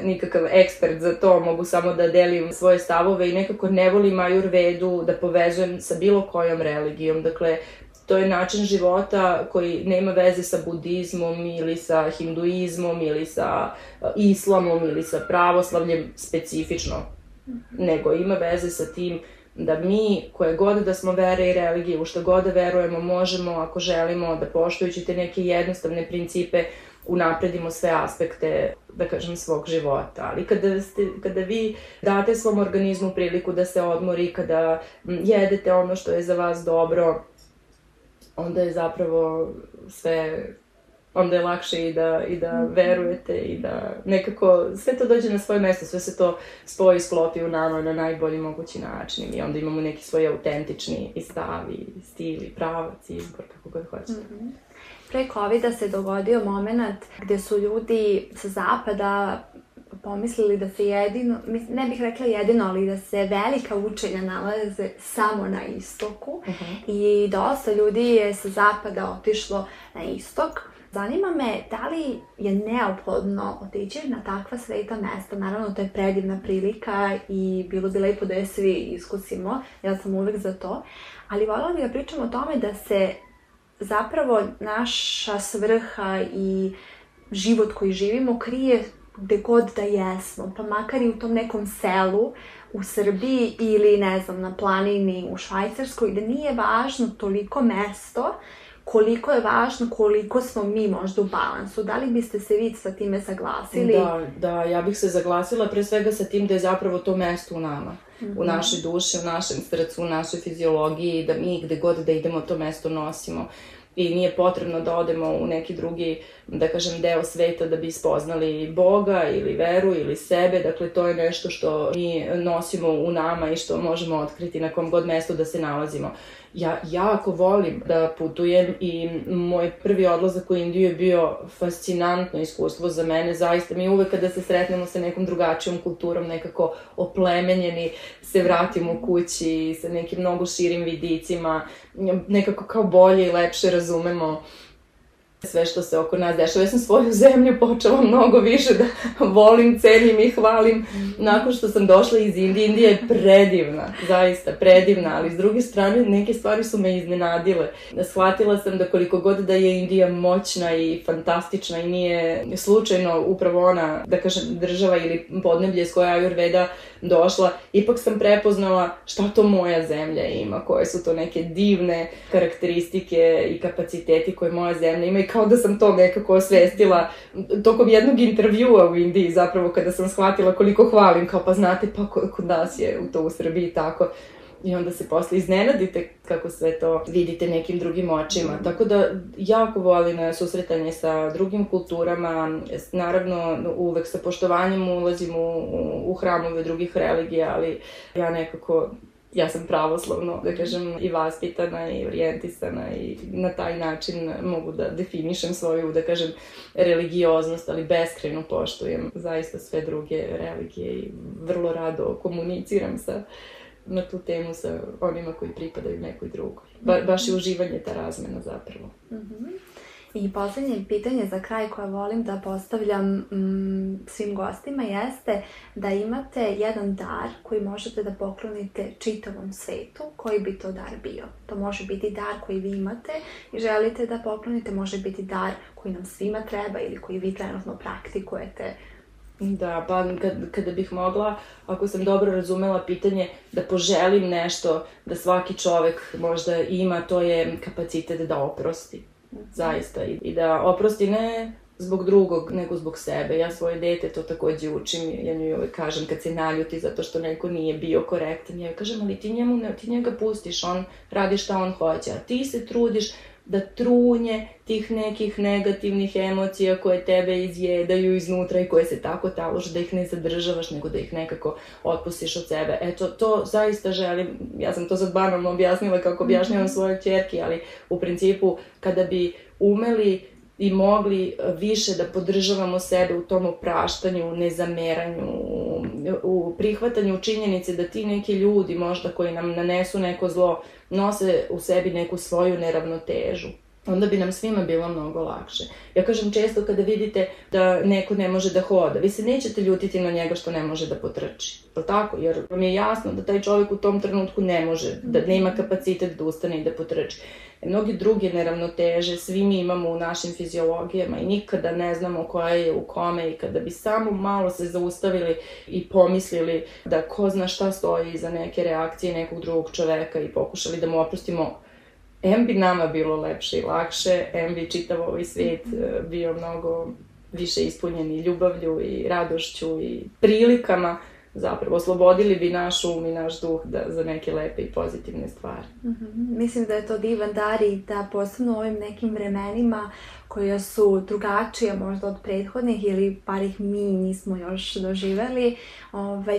nikakav ekspert za to, mogu samo da delim svoje stavove i nekako ne volim Ayurvedu da povezujem sa bilo kojom religijom. Dakle, to je način života koji nema veze sa budizmom ili sa hinduizmom ili sa islamom ili sa pravoslavljem specifično, nego ima veze sa tim da mi, koje god da smo vere i religije, u što god da verujemo, možemo, ako želimo, da poštujući te neke jednostavne principe, unapredimo sve aspekte, da kažem, svog života. Ali kada vi date svom organizmu priliku da se odmori, kada jedete ono što je za vas dobro, onda je zapravo sve, onda je lakše i da verujete i da nekako sve to dođe na svoje mesto, sve se to spoji i sklopi u nama na najbolji mogući način i onda imamo neki svoj autentični i stav i stil i pravac i izbor, kako god hoćete. Pre Covida se dogodio moment gde su ljudi sa zapada pomislili da se jedino, ne bih rekla jedino, ali da se velika učenja nalaze samo na istoku i dosta ljudi je sa zapada otišlo na istok. Zanima me da li je neophodno otići na takva sveta mesta. Naravno, to je predivna prilika i bilo bi lepo da je svi iskusimo, ja sam uvek za to, ali voljela bih da pričam o tome da se zapravo naša svrha i život koji živimo krije gde god da jesmo, pa makar i u tom nekom selu u Srbiji ili, ne znam, na planini u Švajcarskoj, da nije važno toliko mesto koliko je važno, koliko smo mi možda u balansu. Da li biste se vi sa time saglasili? Da, da, ja bih se zaglasila pre svega sa tim da je zapravo to mesto u nama, u našoj duši, u našem srcu, u našoj fiziologiji, da mi gde god da idemo to mesto nosimo. I nije potrebno da odemo u neki drugi, da kažem, deo sveta da bi spoznali Boga ili veru ili sebe. Dakle, to je nešto što mi nosimo u nama i što možemo otkriti na kom god mestu da se nalazimo. Ja jako volim da putujem i moj prvi odlazak u Indiju je bio fascinantno iskustvo za mene. Zaista mi uvek kada se sretnemo sa nekom drugačijom kulturom, nekako oplemenjeni, se vratimo kući sa nekim mnogo širim vidicima, nekako kao bolje i lepše razumemo sve što se oko nas dešava. Ja sam svoju zemlju počela mnogo više da volim, cenim i hvalim nakon što sam došla iz Indije. Indija je predivna, zaista predivna, ali s druge strane neke stvari su me iznenadile. Shvatila sam da koliko god da je Indija moćna i fantastična i nije slučajno upravo ona, da kažem, država ili podneblje s koja je Ayurveda došla, ipak sam prepoznala šta to moja zemlja ima, koje su to neke divne karakteristike i kapaciteti koje moja zemlja ima. Kao da sam to nekako osvestila tokom jednog intervjua u Indiji, zapravo kada sam shvatila koliko hvalim, kao pa znate, pa kod nas je to u Srbiji tako. I onda se posle iznenadite kako sve to vidite nekim drugim očima. Tako da jako volim susretanje sa drugim kulturama, naravno uvek sa poštovanjem ulazim u hramove drugih religija, ali ja nekako... Ja sam pravoslavno, da kažem, i vaspitana i orijentisana i na taj način mogu da definišem svoju, da kažem, religioznost, ali beskrajno poštujem zaista sve druge religije i vrlo rado komuniciram sa, na tu temu sa onima koji pripadaju nekoj drugoj. Ba, baš je uživanje ta razmena zapravo. Mm-hmm. I poslednje pitanje za kraj koje volim da postavljam mm, svim gostima jeste da imate jedan dar koji možete da poklonite čitavom svetu. Koji bi to dar bio? To može biti dar koji vi imate i želite da poklonite, može biti dar koji nam svima treba ili koji vi trenutno praktikujete. Da, pa kada bih mogla, ako sam dobro razumela pitanje, da poželim nešto da svaki čovek možda ima, to je kapacitet da oprosti. Zaista, i da oprosti ne zbog drugog, nego zbog sebe. Ja svoje dete to takođe učim, ja nju joj kažem kad se naljuti zato što neko nije bio korektan, ja joj kažem, ali ti njemu, ti njega pustiš, on radi šta on hoće, a ti se trudiš da trunje tih nekih negativnih emocija koje tebe izjedaju iznutra i koje se tako talože, da ih ne zadržavaš, nego da ih nekako otpustiš od sebe. Eto, to zaista želim, ja sam to sad banalno objasnila kako objašnjavam svoje ćerki, ali u principu kada bi umeli i mogli više da podržavamo sebe u tom opraštanju, nezameranju, u prihvatanju činjenice da ti neki ljudi možda koji nam nanesu neko zlo nose u sebi neku svoju neravnotežu. Onda bi nam svima bilo mnogo lakše. Ja kažem često kada vidite da neko ne može da hoda, vi se nećete ljutiti na njega što ne može da potrči. Je li tako? Jer vam je jasno da taj čovjek u tom trenutku ne može, da nema kapacitet da ustane i da potrči. Mnogi druge neravnoteže svi mi imamo u našim fiziologijama i nikada ne znamo koja je u kome, i kada bi samo malo se zaustavili i pomislili da ko zna šta stoji iza neke reakcije nekog drugog čoveka i pokušali da mu oprostimo, em bi nama bilo lepše i lakše, em bi čitav ovaj svijet bio mnogo više ispunjen i ljubavlju i radošću i prilikama. Zapravo, oslobodili bi naš um i naš duh za neke lepe i pozitivne stvari. Mislim da je to divan dar i da posebno u ovim nekim vremenima koja su drugačija možda od prethodnih ili par ih mi nismo još doživeli,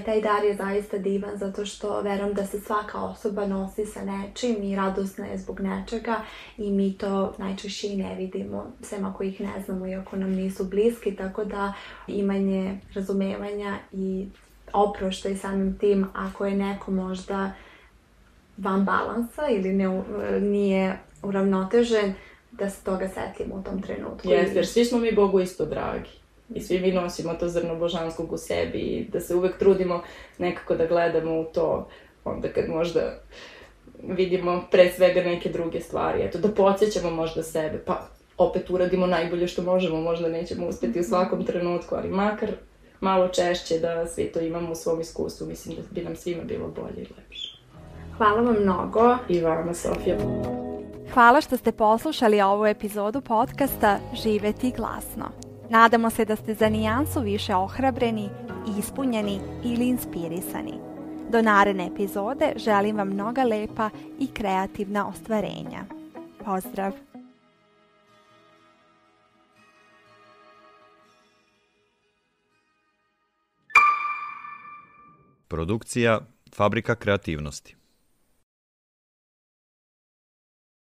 taj dar je zaista divan zato što verujem da se svaka osoba nosi sa nečim i radosna je zbog nečega i mi to najčešće i ne vidimo, sem ako ih ne znamo i ako nam nisu bliski, tako da imanje razumevanja i oproštaj samim tim ako je neko možda van balansa ili ne, nije uravnotežen, da se toga setimo u tom trenutku. Jeste, jer svi smo mi Bogu isto dragi i svi mi nosimo to zrno božanskog u sebi i da se uvek trudimo nekako da gledamo u to onda kad možda vidimo pre svega neke druge stvari, eto, da podsjećamo možda sebe, pa opet uradimo najbolje što možemo, možda nećemo uspjeti u svakom trenutku, ali makar malo češće da sve to imamo u svom iskustvu, mislim da bi nam svima bilo bolje i lepše. Hvala vam mnogo. I vama, Sofija. Hvala što ste poslušali ovu epizodu podcasta Živeti glasno. Nadamo se da ste za nijansu više ohrabreni, ispunjeni ili inspirisani. Do naredne epizode želim vam mnoga lepa i kreativna ostvarenja. Pozdrav! Produkcija Fabrika kreativnosti.